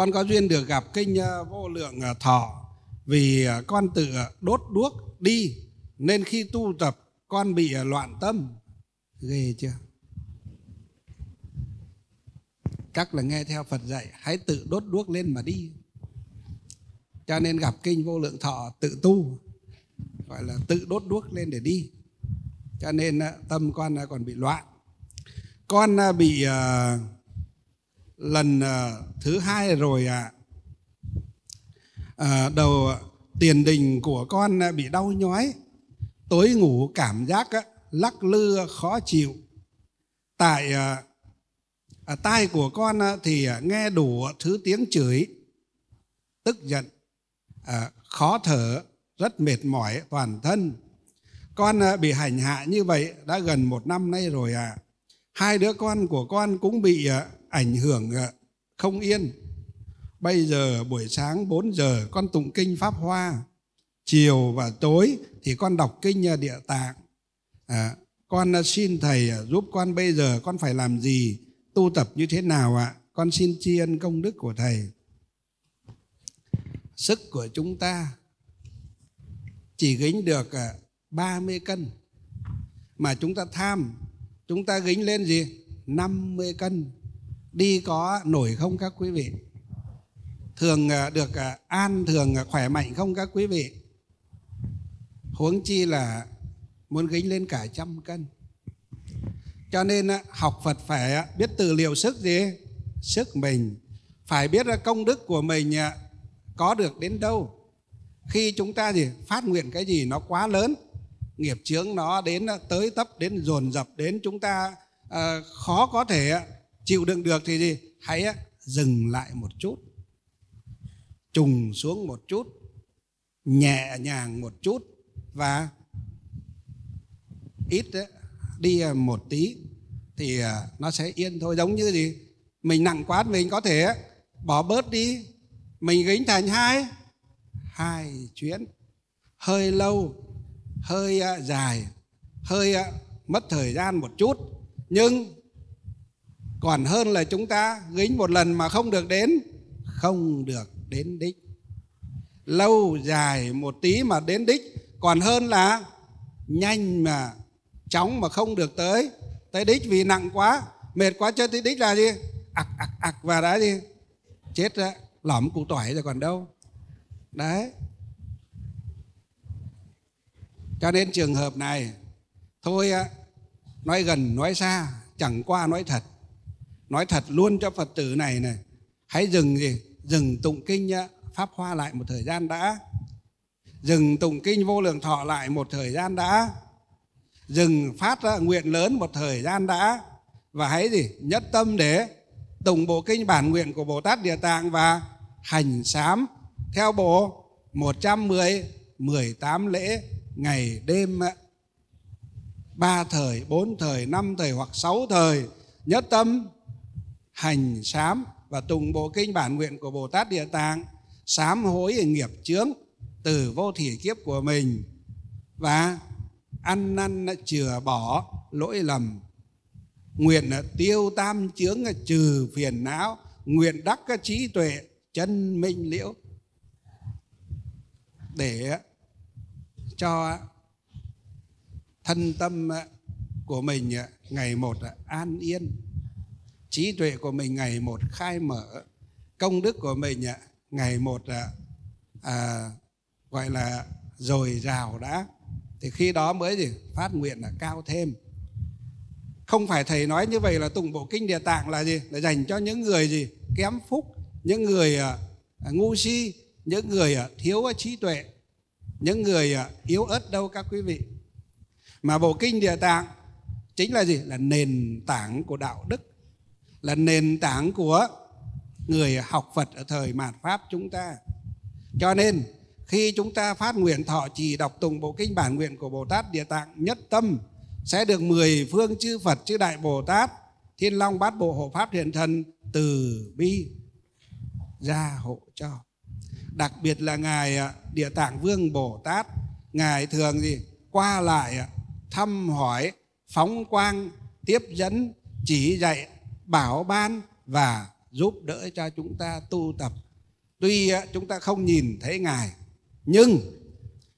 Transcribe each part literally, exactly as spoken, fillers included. con có duyên được gặp Kinh Vô Lượng Thọ. Vì con tự đốt đuốc đi nên khi tu tập con bị loạn tâm. Ghê chưa? Chắc là nghe theo Phật dạy, hãy tự đốt đuốc lên mà đi. Cho nên gặp Kinh Vô Lượng Thọ tự tu, gọi là tự đốt đuốc lên để đi. Cho nên tâm con còn bị loạn. Con bị lần thứ hai rồi ạ. À, đầu tiền đình của con bị đau nhói, tối ngủ cảm giác lắc lư khó chịu. Tại à, tai của con thì nghe đủ thứ tiếng chửi, tức giận, à, khó thở, rất mệt mỏi toàn thân. Con bị hành hạ như vậy đã gần một năm nay rồi ạ. À. Hai đứa con của con cũng bị ảnh hưởng không yên. Bây giờ buổi sáng bốn giờ con tụng kinh Pháp Hoa, chiều và tối thì con đọc kinh Địa Tạng. À, con xin thầy giúp con bây giờ con phải làm gì, tu tập như thế nào ạ? Con xin tri ân công đức của thầy. Sức của chúng ta chỉ gánh được ba mươi cân, mà chúng ta tham, chúng ta gánh lên gì? năm mươi cân. Đi có nổi không các quý vị? Thường được an, thường khỏe mạnh không các quý vị? Huống chi là muốn gánh lên cả trăm cân. Cho nên học Phật phải biết tự liệu sức gì? Sức mình. Phải biết công đức của mình có được đến đâu. Khi chúng ta gì phát nguyện cái gì nó quá lớn, nghiệp chướng nó đến tới tấp, đến dồn dập, đến chúng ta à, khó có thể chịu đựng được thì gì? Hãy dừng lại một chút, trùng xuống một chút, nhẹ nhàng một chút và ít đi một tí thì nó sẽ yên thôi. Giống như gì? Mình nặng quá mình có thể bỏ bớt đi, mình gánh thành hai hai chuyến, hơi lâu, hơi dài, hơi mất thời gian một chút, nhưng còn hơn là chúng ta gánh một lần mà không được đến, không được đến đích. Lâu dài một tí mà đến đích còn hơn là nhanh mà chóng mà không được tới tới đích, vì nặng quá, mệt quá chơi tới đích là gì? Ặc ặc ặc và đã gì? Chết lõm cụ tỏi rồi còn đâu. Đấy. Cho nên trường hợp này thôi, nói gần nói xa, chẳng qua nói thật. Nói thật luôn cho Phật tử này này, hãy dừng gì? Dừng tụng kinh Pháp Hoa lại một thời gian đã. Dừng tụng kinh Vô Lượng Thọ lại một thời gian đã. Dừng phát nguyện lớn một thời gian đã. Và hãy gì? Nhất tâm để tụng bộ kinh bản nguyện của Bồ Tát Địa Tạng và hành sám theo bộ một trăm mười, mười tám lễ ngày đêm, ba thời, bốn thời, năm thời hoặc sáu thời, nhất tâm hành sám và tùng bộ kinh bản nguyện của Bồ Tát Địa Tạng, sám hối nghiệp chướng từ vô thỉ kiếp của mình và ăn năn chừa bỏ lỗi lầm, nguyện tiêu tam chướng trừ phiền não, nguyện đắc trí tuệ chân minh liễu, để cho thân tâm của mình ngày một an yên, trí tuệ của mình ngày một khai mở, công đức của mình ngày một à, gọi là dồi dào đã, thì khi đó mới gì? Phát nguyện là cao thêm. Không phải thầy nói như vậy là tụng bộ kinh Địa Tạng là gì? Là dành cho những người gì? Kém phúc, những người à, ngu si, những người à, thiếu trí tuệ, những người à, yếu ớt đâu các quý vị. Mà bộ kinh Địa Tạng chính là gì? Là nền tảng của đạo đức, là nền tảng của người học Phật ở thời mạt Pháp chúng ta. Cho nên khi chúng ta phát nguyện thọ trì đọc tùng bộ kinh bản nguyện của Bồ Tát Địa Tạng nhất tâm, sẽ được mười phương chư Phật, chư Đại Bồ Tát, Thiên Long Bát Bộ Hộ Pháp Thiện Thần từ bi gia hộ cho. Đặc biệt là Ngài Địa Tạng Vương Bồ Tát, Ngài thường gì? Qua lại thăm hỏi, phóng quang, tiếp dẫn, chỉ dạy, bảo ban và giúp đỡ cho chúng ta tu tập. Tuy chúng ta không nhìn thấy Ngài, nhưng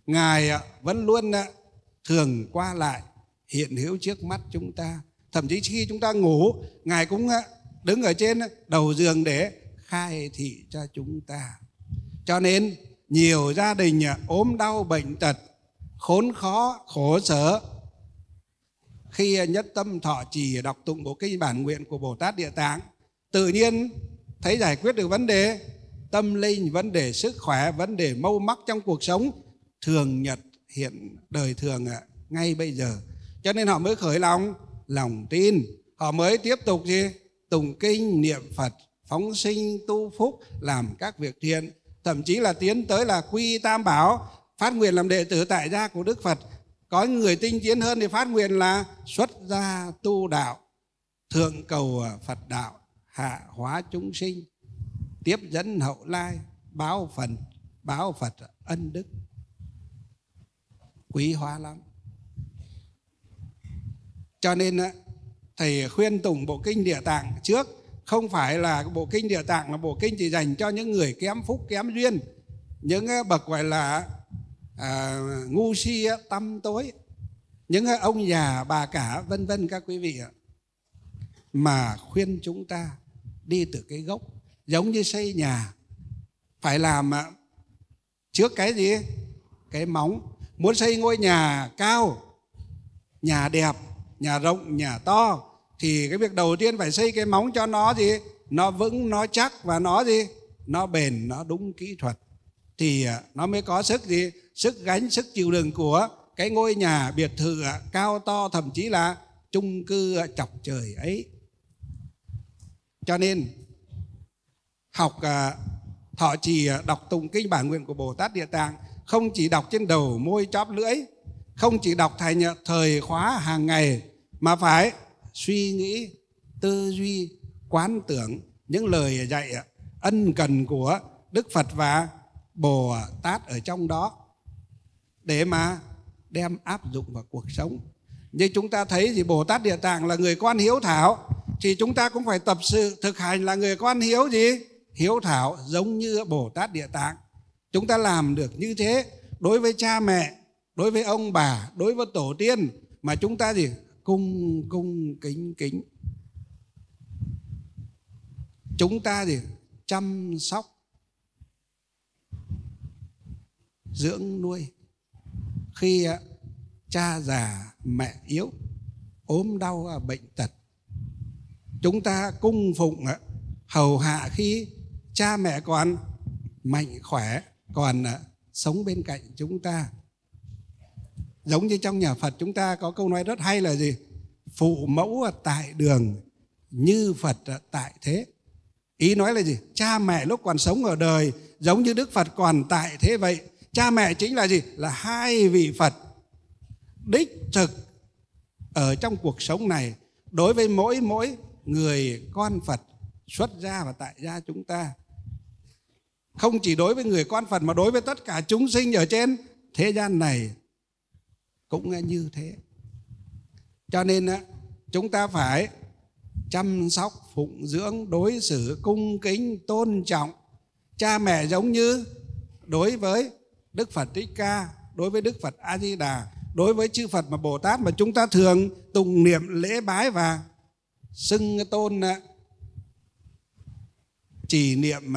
Ngài vẫn luôn thường qua lại, hiện hữu trước mắt chúng ta. Thậm chí khi chúng ta ngủ, Ngài cũng đứng ở trên đầu giường để khai thị cho chúng ta. Cho nên nhiều gia đình ốm đau bệnh tật, khốn khó khổ sở, khi nhất tâm thọ trì đọc tụng bộ kinh bản nguyện của Bồ Tát Địa Tạng, tự nhiên thấy giải quyết được vấn đề tâm linh, vấn đề sức khỏe, vấn đề mâu mắc trong cuộc sống thường nhật hiện đời thường ngay bây giờ. Cho nên họ mới khởi lòng lòng tin, họ mới tiếp tục gì tụng kinh niệm Phật, phóng sinh tu phúc, làm các việc thiện, thậm chí là tiến tới là quy Tam Bảo, phát nguyện làm đệ tử tại gia của Đức Phật. Có người tinh tiến hơn thì phát nguyện là xuất gia tu đạo, thượng cầu Phật đạo, hạ hóa chúng sinh, tiếp dẫn hậu lai, báo phần báo Phật ân đức, quý hóa lắm. Cho nên thầy khuyên tụng bộ kinh Địa Tạng trước. Không phải là bộ kinh Địa Tạng là bộ kinh chỉ dành cho những người kém phúc kém duyên, những bậc gọi là à, ngu si tâm tối, những ông già bà cả vân vân các quý vị ạ, mà khuyên chúng ta đi từ cái gốc. Giống như xây nhà phải làm trước cái gì? Cái móng. Muốn xây ngôi nhà cao, nhà đẹp, nhà rộng, nhà to thì cái việc đầu tiên phải xây cái móng cho nó gì? Nó vững, nó chắc và nó gì? Nó bền, nó đúng kỹ thuật thì nó mới có sức gì? Sức gánh, sức chịu đựng của cái ngôi nhà biệt thự cao to, thậm chí là chung cư chọc trời ấy. Cho nên học thọ trì đọc tụng kinh bản nguyện của Bồ Tát Địa Tạng không chỉ đọc trên đầu môi chóp lưỡi, không chỉ đọc thành thời khóa hàng ngày, mà phải suy nghĩ, tư duy, quán tưởng những lời dạy ân cần của Đức Phật và Bồ Tát ở trong đó để mà đem áp dụng vào cuộc sống. Như chúng ta thấy thì Bồ Tát Địa Tạng là người quan hiếu thảo, thì chúng ta cũng phải tập sự thực hành là người quan hiếu gì? Hiếu thảo giống như Bồ Tát Địa Tạng. Chúng ta làm được như thế đối với cha mẹ, đối với ông bà, đối với tổ tiên mà chúng ta gì? Cung cung kính kính. Chúng ta gì? Chăm sóc, dưỡng nuôi. Khi cha già mẹ yếu, ốm đau bệnh tật, chúng ta cung phụng hầu hạ khi cha mẹ còn mạnh khỏe, còn sống bên cạnh chúng ta. Giống như trong nhà Phật chúng ta có câu nói rất hay là gì? Phụ mẫu tại đường, như Phật tại thế. Ý nói là gì? Cha mẹ lúc còn sống ở đời giống như Đức Phật còn tại thế vậy. Cha mẹ chính là gì? Là hai vị Phật đích thực ở trong cuộc sống này đối với mỗi mỗi người con Phật xuất gia và tại gia chúng ta. Không chỉ đối với người con Phật mà đối với tất cả chúng sinh ở trên thế gian này cũng như thế. Cho nên chúng ta phải chăm sóc, phụng dưỡng, đối xử cung kính, tôn trọng cha mẹ giống như đối với Đức Phật Thích Ca, đối với Đức Phật A Di Đà, đối với chư Phật mà Bồ Tát mà chúng ta thường tùng niệm lễ bái và xưng tôn chỉ niệm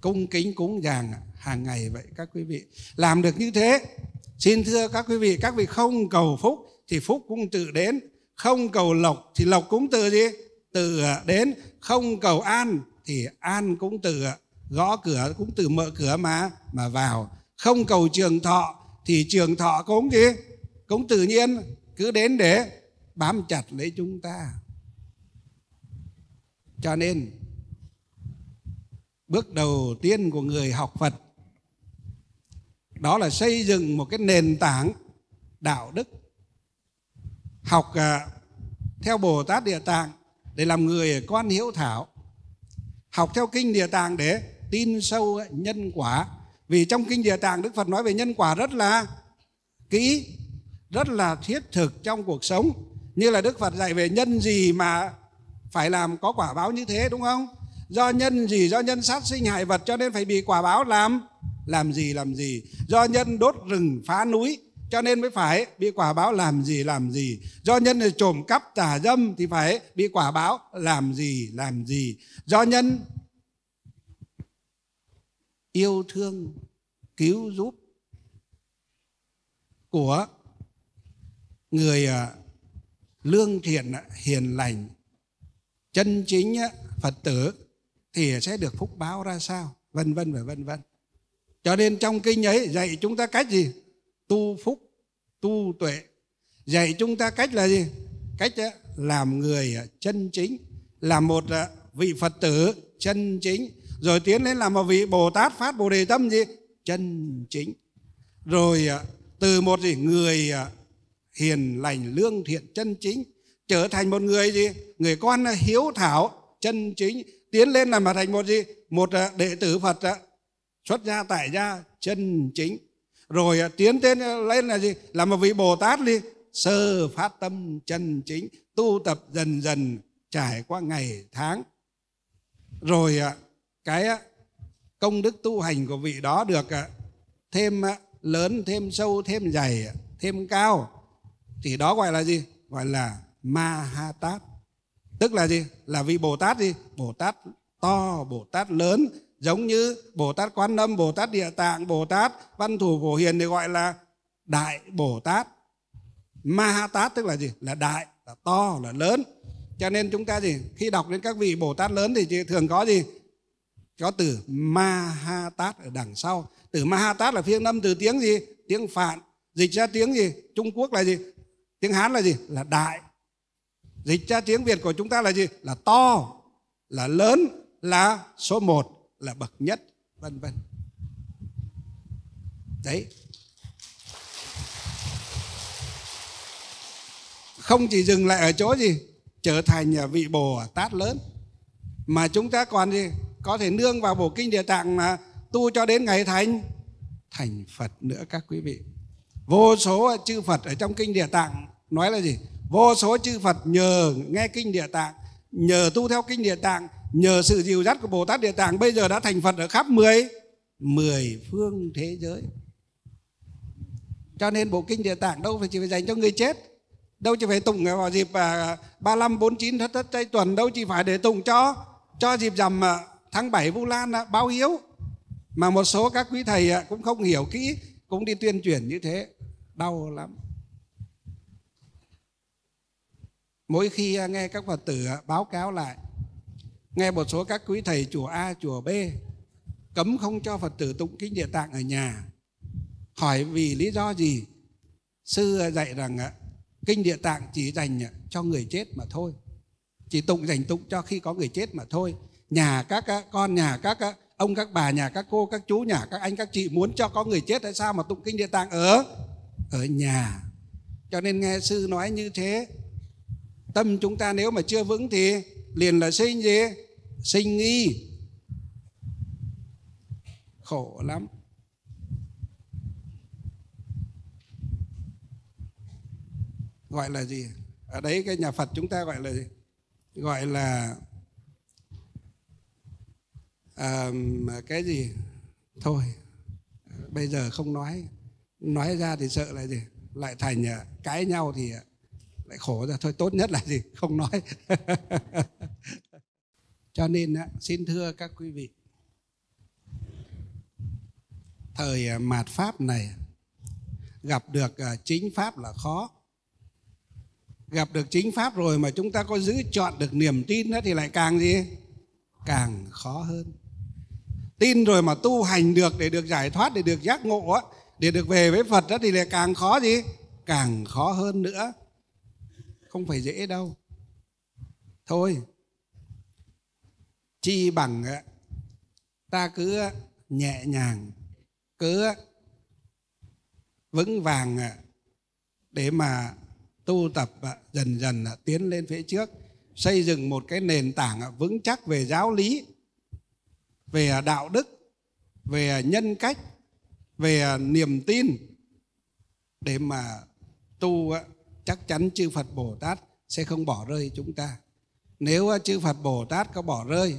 cung kính cúng dường hàng ngày vậy các quý vị. Làm được như thế, xin thưa các quý vị, các vị không cầu phúc thì phúc cũng tự đến, không cầu lộc thì lộc cũng tự gì? Tự đến, không cầu an thì an cũng tự gõ cửa, cũng tự mở cửa mà mà vào, không cầu trường thọ thì trường thọ cũng gì? Cũng tự nhiên cứ đến để bám chặt lấy chúng ta. Cho nên bước đầu tiên của người học Phật đó là xây dựng một cái nền tảng đạo đức, học theo Bồ Tát Địa Tạng để làm người con hiếu thảo, học theo kinh Địa Tạng để tin sâu nhân quả. Vì trong kinh Địa Tạng Đức Phật nói về nhân quả rất là kỹ, rất là thiết thực trong cuộc sống. Như là Đức Phật dạy về nhân gì mà phải làm có quả báo như thế, đúng không? Do nhân gì? Do nhân sát sinh hại vật cho nên phải bị quả báo làm làm gì làm gì. Do nhân đốt rừng phá núi cho nên mới phải bị quả báo làm gì làm gì. Do nhân là trộm cắp tà dâm thì phải bị quả báo làm gì làm gì. Do nhân yêu thương cứu giúp của người lương thiện hiền lành chân chính Phật tử thì sẽ được phúc báo ra sao, vân vân và vân vân. Cho nên trong kinh ấy dạy chúng ta cách gì? Tu phúc, tu tuệ. Dạy chúng ta cách là gì? Cách làm người chân chính, làm một vị Phật tử chân chính, rồi tiến lên làm một vị Bồ Tát phát Bồ Đề Tâm gì? Chân chính. Rồi từ một gì? Người hiền lành lương thiện chân chính trở thành một người gì? Người con hiếu thảo chân chính, tiến lên làm mà thành một gì? Một đệ tử Phật xuất gia tại gia chân chính. Rồi tiến lên lên là gì? Là một vị Bồ Tát đi sơ phát tâm chân chính, tu tập dần dần trải qua ngày tháng. Rồi cái công đức tu hành của vị đó được thêm lớn, thêm sâu, thêm dày, thêm cao. Thì đó gọi là gì? Gọi là Ma Ha Tát. Tức là gì? Là vị Bồ Tát gì? Bồ Tát to, Bồ Tát lớn. Giống như Bồ Tát Quán Âm, Bồ Tát Địa Tạng, Bồ Tát Văn Thù, Phổ Hiền thì gọi là Đại Bồ Tát. Ma Ha Tát tức là gì? Là đại, là to, là lớn. Cho nên chúng ta gì? Khi đọc đến các vị Bồ Tát lớn thì thường có gì? Có từ Ma Ha Tát ở đằng sau. Từ Ma Ha Tát là phiên âm từ tiếng gì? Tiếng Phạn. Dịch ra tiếng gì? Trung Quốc là gì? Tiếng Hán là gì? Là đại. Dịch ra tiếng Việt của chúng ta là gì? Là to, là lớn, là số một, là bậc nhất, vân vân. Đấy. Không chỉ dừng lại ở chỗ gì? Trở thành vị Bồ Tát lớn. Mà chúng ta còn gì? Có thể nương vào bộ kinh Địa Tạng mà tu cho đến ngày thành thành Phật nữa các quý vị. Vô số chư Phật ở trong kinh Địa Tạng nói là gì? Vô số chư Phật nhờ nghe kinh Địa Tạng, nhờ tu theo kinh Địa Tạng, nhờ sự dìu dắt của Bồ Tát Địa Tạng bây giờ đã thành Phật ở khắp mười, mười phương thế giới. Cho nên bộ kinh Địa Tạng đâu phải chỉ phải dành cho người chết, đâu chỉ phải tụng vào dịp ba mươi lăm, bốn mươi chín, thất thất trai tuần, đâu chỉ phải để tụng cho cho dịp rằm tháng bảy Vu Lan báo hiếu. Mà một số các quý thầy cũng không hiểu kỹ, cũng đi tuyên truyền như thế, đau lắm. Mỗi khi nghe các Phật tử báo cáo lại, nghe một số các quý thầy chùa A, chùa B cấm không cho Phật tử tụng kinh Địa Tạng ở nhà. Hỏi vì lý do gì? Sư dạy rằng kinh Địa Tạng chỉ dành cho người chết mà thôi, chỉ tụng dành tụng cho khi có người chết mà thôi. Nhà các con, nhà các ông, các bà, nhà các cô, các chú, nhà các anh, các chị muốn cho có người chết tại sao mà tụng kinh Địa Tạng ở ở nhà. Cho nên nghe sư nói như thế, tâm chúng ta nếu mà chưa vững thì liền là sinh gì? Sinh nghi. Khổ lắm. Gọi là gì? Ở đấy cái nhà Phật chúng ta gọi là gì? Gọi là à, cái gì? Thôi, bây giờ không nói. Nói ra thì sợ lại gì? Lại thành cãi nhau thì lại khổ ra. Thôi tốt nhất là gì? Không nói. Cho nên xin thưa các quý vị, thời mạt Pháp này gặp được chính Pháp là khó. Gặp được chính Pháp rồi mà chúng ta có giữ chọn được niềm tin thì lại càng gì? Càng khó hơn. Tin rồi mà tu hành được, để được giải thoát, để được giác ngộ, để được về với Phật thì lại càng khó gì? Càng khó hơn nữa. Không phải dễ đâu. Thôi, chi bằng ta cứ nhẹ nhàng, cứ vững vàng để mà tu tập dần dần tiến lên phía trước, xây dựng một cái nền tảng vững chắc về giáo lý, về đạo đức, về nhân cách, về niềm tin để mà tu. Chắc chắn chư Phật Bồ Tát sẽ không bỏ rơi chúng ta. Nếu chư Phật Bồ Tát có bỏ rơi,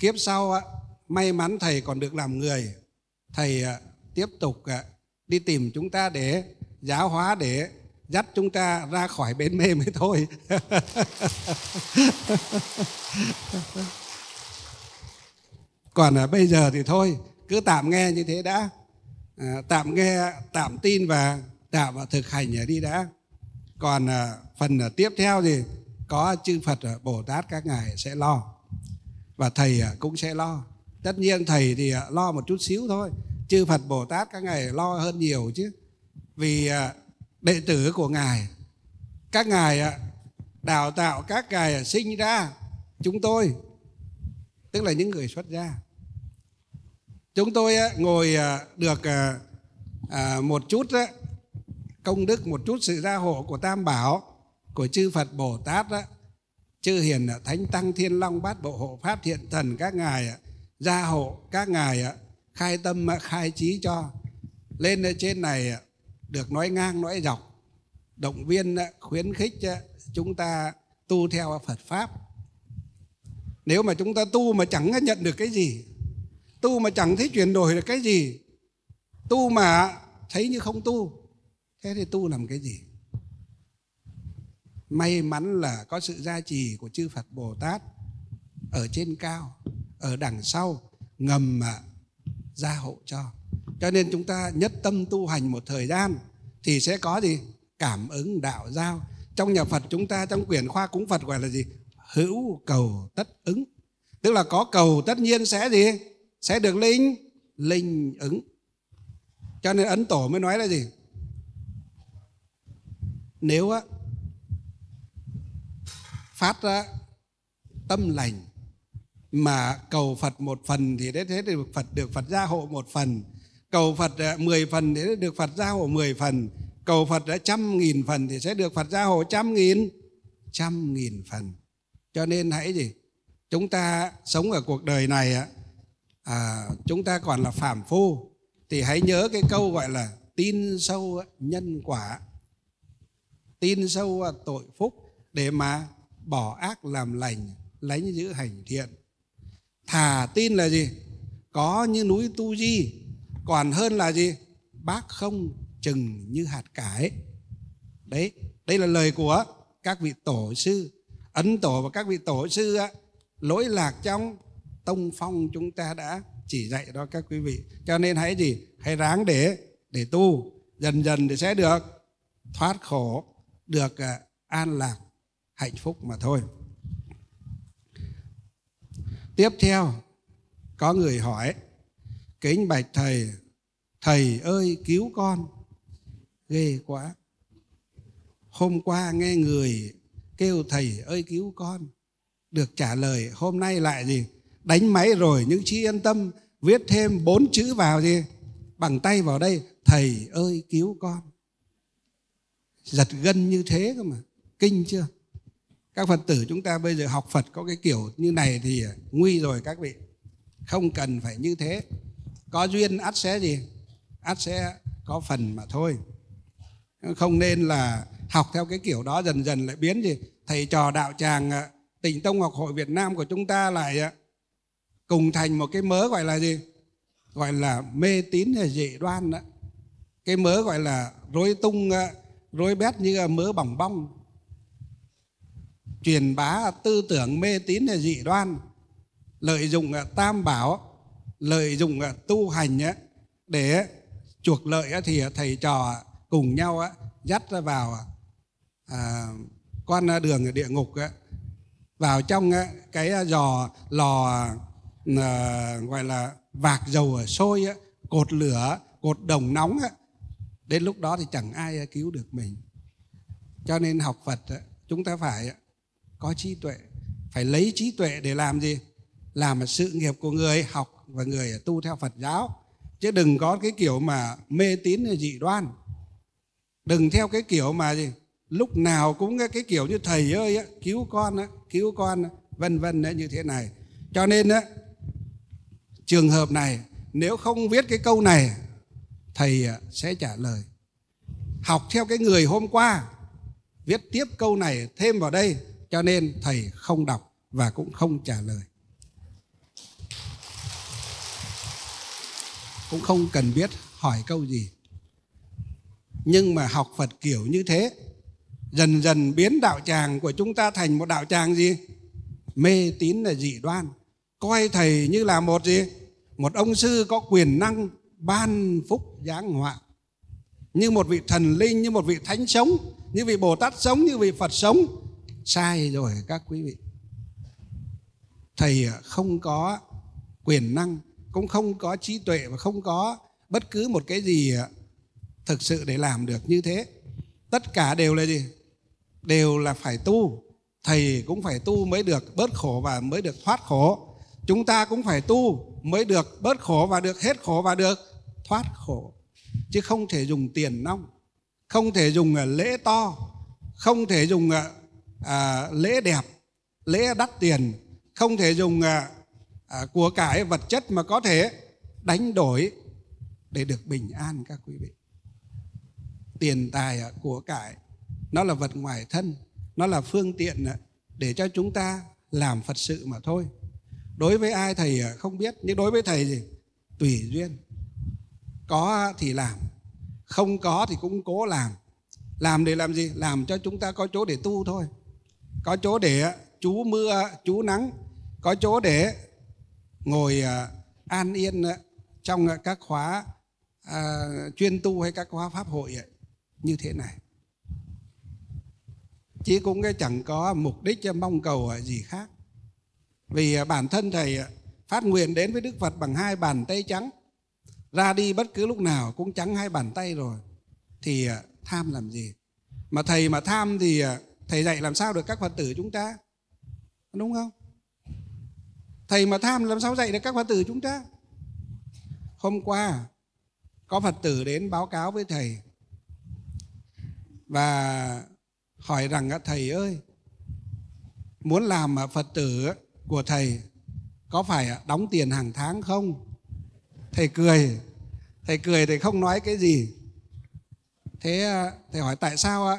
kiếp sau may mắn Thầy còn được làm người, Thầy tiếp tục đi tìm chúng ta để giáo hóa, để dắt chúng ta ra khỏi bến mê mới thôi. Còn bây giờ thì thôi, cứ tạm nghe như thế đã, tạm nghe, tạm tin và tạm thực hành đi đã. Còn phần tiếp theo thì có chư Phật Bồ Tát các ngài sẽ lo, và Thầy cũng sẽ lo. Tất nhiên Thầy thì lo một chút xíu thôi, chư Phật Bồ Tát các ngài lo hơn nhiều chứ. Vì đệ tử của ngài, các ngài đào tạo, các ngài sinh ra chúng tôi, tức là những người xuất gia. Chúng tôi ngồi được một chút công đức, một chút sự gia hộ của Tam Bảo, của chư Phật Bồ Tát, chư Hiền Thánh Tăng Thiên Long Bát Bộ Hộ Pháp Thiện Thần các ngài gia hộ, các ngài khai tâm khai trí cho lên trên này, được nói ngang nói dọc, động viên khuyến khích chúng ta tu theo Phật Pháp. Nếu mà chúng ta tu mà chẳng nhận được cái gì, tu mà chẳng thấy chuyển đổi được cái gì, tu mà thấy như không tu, thế thì tu làm cái gì? May mắn là có sự gia trì của chư Phật Bồ Tát ở trên cao, ở đằng sau ngầm mà gia hộ cho. Cho nên chúng ta nhất tâm tu hành một thời gian thì sẽ có gì? Cảm ứng đạo giao. Trong nhà Phật chúng ta, trong quyển khoa cúng Phật gọi là gì? Hữu cầu tất ứng. Tức là có cầu tất nhiên sẽ gì? Sẽ được linh linh ứng. Cho nên Ấn Tổ mới nói là gì? Nếu á phát ra tâm lành mà cầu Phật một phần thì thế thì Phật được Phật gia hộ một phần, cầu Phật mười phần thì sẽ được Phật gia hộ mười phần, cầu Phật trăm nghìn phần thì sẽ được Phật gia hộ trăm nghìn trăm nghìn phần. Cho nên hãy gì? Chúng ta sống ở cuộc đời này à, chúng ta còn là phàm phu thì hãy nhớ cái câu gọi là tin sâu nhân quả, tin sâu tội phúc, để mà bỏ ác làm lành, lánh giữ hành thiện. Thà tin là gì? Có như núi Tu Di, còn hơn là gì? Bác không chừng như hạt cải. Đấy, đây là lời của các vị tổ sư Ấn Tổ và các vị tổ sư á, lỗi lạc trong tông phong chúng ta đã chỉ dạy đó các quý vị. Cho nên hãy gì? Hãy ráng để để tu, dần dần thì sẽ được thoát khổ, được an lạc, hạnh phúc mà thôi. Tiếp theo có người hỏi: kính bạch Thầy, Thầy ơi cứu con. Ghê quá, hôm qua nghe người kêu Thầy ơi cứu con, được trả lời, hôm nay lại gì? Đánh máy rồi nhưng chỉ yên tâm, viết thêm bốn chữ vào gì? Bằng tay vào đây: Thầy ơi cứu con. Giật gân như thế cơ mà, kinh chưa? Các Phật tử chúng ta bây giờ học Phật có cái kiểu như này thì nguy rồi các vị. Không cần phải như thế, có duyên ắt sẽ gì? Ắt sẽ có phần mà thôi. Không nên là học theo cái kiểu đó, dần dần lại biến gì? Thầy trò đạo tràng Tịnh Tông Học Hội Việt Nam của chúng ta lại cùng thành một cái mớ gọi là gì? Gọi là mê tín hay dị đoan đó. Cái mớ gọi là rối tung, rối bét như mớ bỏng bong, truyền bá tư tưởng mê tín hay dị đoan, lợi dụng Tam Bảo, lợi dụng tu hành để chuộc lợi, thì thầy trò cùng nhau dắt ra vào con đường địa ngục, vào trong cái giò lò gọi là vạc dầu sôi, cột lửa, cột đồng nóng. Đến lúc đó thì chẳng ai cứu được mình. Cho nên học Phật chúng ta phải có trí tuệ, phải lấy trí tuệ để làm gì? Làm sự nghiệp của người học và người tu theo Phật giáo, chứ đừng có cái kiểu mà mê tín hay dị đoan. Đừng theo cái kiểu mà gì? Lúc nào cũng cái kiểu như Thầy ơi cứu con, cứu con, vân vân như thế này. Cho nên trường hợp này nếu không viết cái câu này, Thầy sẽ trả lời. Học theo cái người hôm qua, viết tiếp câu này thêm vào đây, cho nên Thầy không đọc, và cũng không trả lời. Cũng không cần biết hỏi câu gì. Nhưng mà học Phật kiểu như thế dần dần biến đạo tràng của chúng ta thành một đạo tràng gì? Mê tín là dị đoan. Coi thầy như là một gì? Một ông sư có quyền năng ban phúc giáng họa, như một vị thần linh, như một vị thánh sống, như vị Bồ Tát sống, như vị Phật sống. Sai rồi các quý vị. Thầy không có quyền năng, cũng không có trí tuệ và không có bất cứ một cái gì thực sự để làm được như thế. Tất cả đều là gì? Đều là phải tu. Thầy cũng phải tu mới được bớt khổ và mới được thoát khổ. Chúng ta cũng phải tu mới được bớt khổ và được hết khổ và được thoát khổ. Chứ không thể dùng tiền nong, không thể dùng lễ to, không thể dùng à, lễ đẹp, lễ đắt tiền, không thể dùng à, à, của cải vật chất mà có thể đánh đổi để được bình an các quý vị. Tiền tài của cải nó là vật ngoài thân, nó là phương tiện để cho chúng ta làm Phật sự mà thôi. Đối với ai thầy không biết, nhưng đối với thầy gì? Tùy duyên. Có thì làm, không có thì cũng cố làm. Làm để làm gì? Làm cho chúng ta có chỗ để tu thôi. Có chỗ để trú mưa, trú nắng, có chỗ để ngồi an yên trong các khóa à, chuyên tu hay các khóa pháp hội ấy, như thế này. Chứ cũng chẳng có mục đích mong cầu gì khác. Vì bản thân thầy phát nguyện đến với Đức Phật bằng hai bàn tay trắng, ra đi bất cứ lúc nào cũng trắng hai bàn tay rồi, thì tham làm gì? Mà thầy mà tham thì thầy dạy làm sao được các Phật tử chúng ta? Đúng không? Thầy mà tham làm sao dạy được các Phật tử chúng ta? Hôm qua có Phật tử đến báo cáo với thầy và hỏi rằng thầy ơi, muốn làm Phật tử của thầy có phải đóng tiền hàng tháng không? Thầy cười, thầy cười thầy không nói cái gì. Thế thầy hỏi tại sao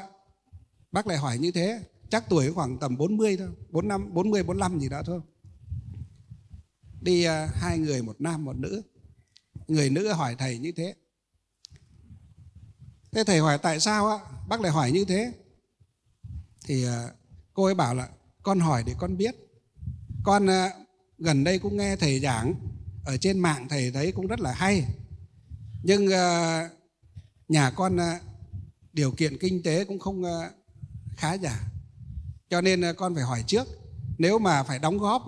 bác lại hỏi như thế? Chắc tuổi khoảng tầm bốn mươi thôi, bốn mươi, bốn mươi, bốn mươi lăm gì đó thôi. Đi hai người, một nam một nữ. Người nữ hỏi thầy như thế. Thế thầy hỏi tại sao bác lại hỏi như thế? Thì cô ấy bảo là con hỏi để con biết. Con gần đây cũng nghe thầy giảng ở trên mạng, thầy thấy cũng rất là hay. Nhưng nhà con điều kiện kinh tế cũng không khá giả, cho nên con phải hỏi trước. Nếu mà phải đóng góp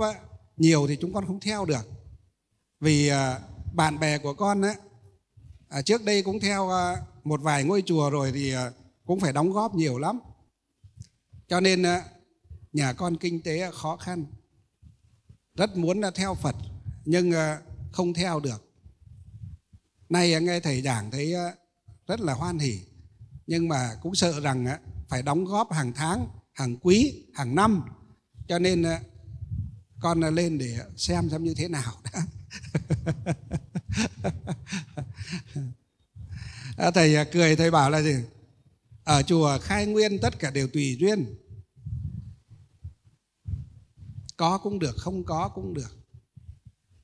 nhiều thì chúng con không theo được. Vì bạn bè của con trước đây cũng theo một vài ngôi chùa rồi thì cũng phải đóng góp nhiều lắm, cho nên nhà con kinh tế khó khăn. Rất muốn theo Phật nhưng không theo được. Nay nghe thầy giảng thấy rất là hoan hỉ, nhưng mà cũng sợ rằng phải đóng góp hàng tháng, hàng quý, hàng năm, cho nên con lên để xem xem như thế nào đã. Thầy cười, thầy bảo là gì? Ở chùa Khai Nguyên tất cả đều tùy duyên. Có cũng được, không có cũng được.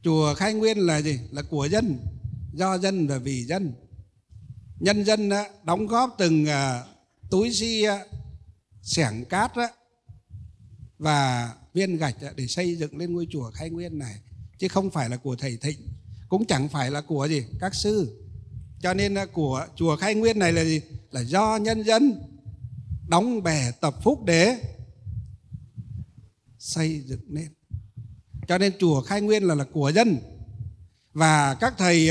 Chùa Khai Nguyên là gì? Là của dân, do dân và vì dân. Nhân dân đóng góp từng túi xi, xẻng cát và viên gạch để xây dựng lên ngôi chùa Khai Nguyên này, chứ không phải là của thầy Thịnh, cũng chẳng phải là của gì các sư. Cho nên của chùa Khai Nguyên này là gì? Là do nhân dân đóng bè tập phúc để xây dựng nên. Cho nên chùa Khai Nguyên là, là của dân. Và các thầy,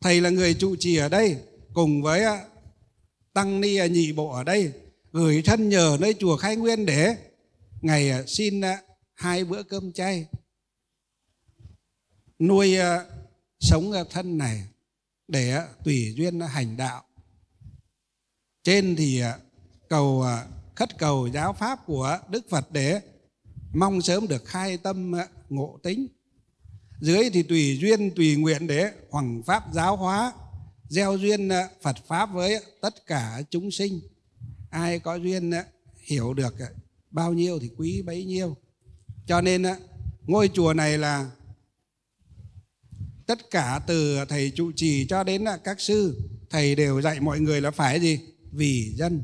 thầy là người trụ trì ở đây, cùng với tăng ni nhị bộ ở đây, gửi thân nhờ nơi chùa Khai Nguyên để ngày xin hai bữa cơm chay, nuôi sống thân này để tùy duyên hành đạo. Trên thì cầu khất cầu giáo pháp của Đức Phật để mong sớm được khai tâm ngộ tính. Dưới thì tùy duyên tùy nguyện để hoằng pháp giáo hóa, gieo duyên Phật pháp với tất cả chúng sinh. Ai có duyên hiểu được bao nhiêu thì quý bấy nhiêu. Cho nên ngôi chùa này là tất cả từ thầy trụ trì cho đến các sư, thầy đều dạy mọi người là phải gì? Vì dân.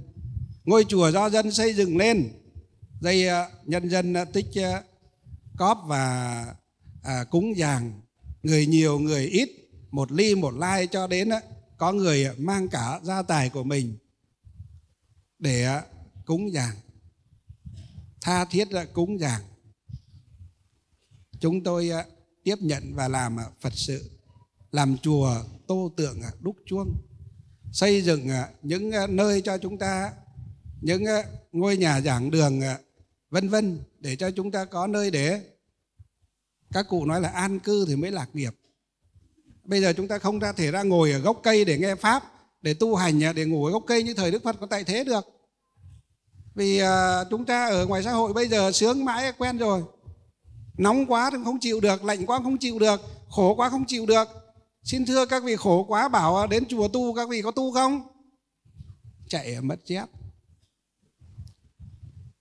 Ngôi chùa do dân xây dựng lên, dây nhân dân tích cóp và cúng dường, người nhiều người ít, một ly một lai, cho đến có người mang cả gia tài của mình để cúng dường, tha thiết cúng dường. Chúng tôi tiếp nhận và làm Phật sự, làm chùa, tô tượng, đúc chuông, xây dựng những nơi cho chúng ta, những ngôi nhà giảng đường vân vân, để cho chúng ta có nơi để, các cụ nói là an cư thì mới lạc nghiệp. Bây giờ chúng ta không ra thể ra ngồi ở gốc cây để nghe pháp, để tu hành, để ngủ ở gốc cây như thời Đức Phật có tại thế được. Vì chúng ta ở ngoài xã hội bây giờ sướng mãi quen rồi, nóng quá thì không chịu được, lạnh quá không chịu được, khổ quá không chịu được. Xin thưa các vị, khổ quá bảo đến chùa tu, các vị có tu không? Chạy mất dép.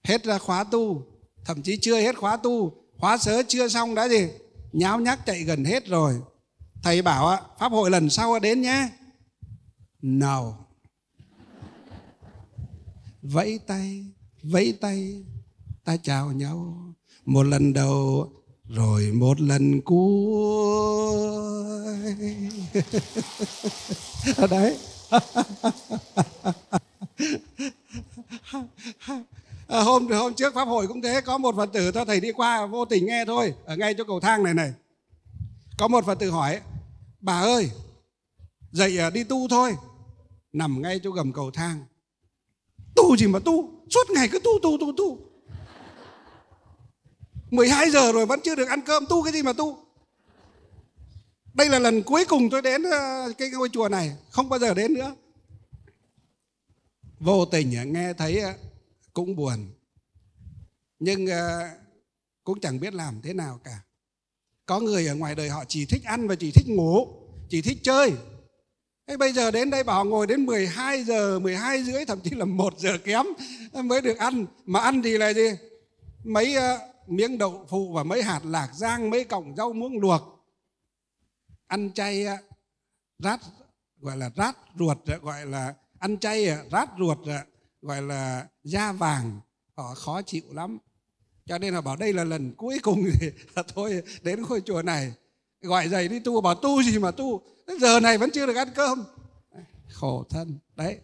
Hết ra khóa tu, thậm chí chưa hết khóa tu, khóa sớ chưa xong đã gì? Nháo nhác chạy gần hết rồi. Thầy bảo pháp hội lần sau đến nhé. Nào. Vẫy tay, vẫy tay, ta chào nhau. Một lần đầu rồi một lần cuối. Đấy. Hôm hôm trước pháp hội cũng thế, có một Phật tử thôi, thầy đi qua vô tình nghe thôi, ở ngay chỗ cầu thang này này. Có một Phật tử hỏi: "Bà ơi, dậy đi tu thôi." Nằm ngay chỗ gầm cầu thang. Tu gì mà tu, suốt ngày cứ tu tu tu tu. mười hai giờ rồi vẫn chưa được ăn cơm, tu cái gì mà tu. Đây là lần cuối cùng tôi đến cái ngôi chùa này, không bao giờ đến nữa. Vô tình nghe thấy cũng buồn, nhưng cũng chẳng biết làm thế nào cả. Có người ở ngoài đời họ chỉ thích ăn và chỉ thích ngủ, chỉ thích chơi. Thế bây giờ đến đây bảo ngồi đến mười hai giờ, mười hai rưỡi, thậm chí là một giờ kém mới được ăn. Mà ăn thì là gì? Mấy miếng đậu phụ và mấy hạt lạc rang, mấy cọng rau muống luộc. Ăn chay rát, gọi là rát ruột, gọi là ăn chay rát ruột, gọi là da vàng. Họ khó chịu lắm. Cho nên là bảo đây là lần cuối cùng thì thôi đến ngôi chùa này. Gọi dậy đi tu, bảo tu gì mà tu, giờ này vẫn chưa được ăn cơm. Khổ thân. Đấy,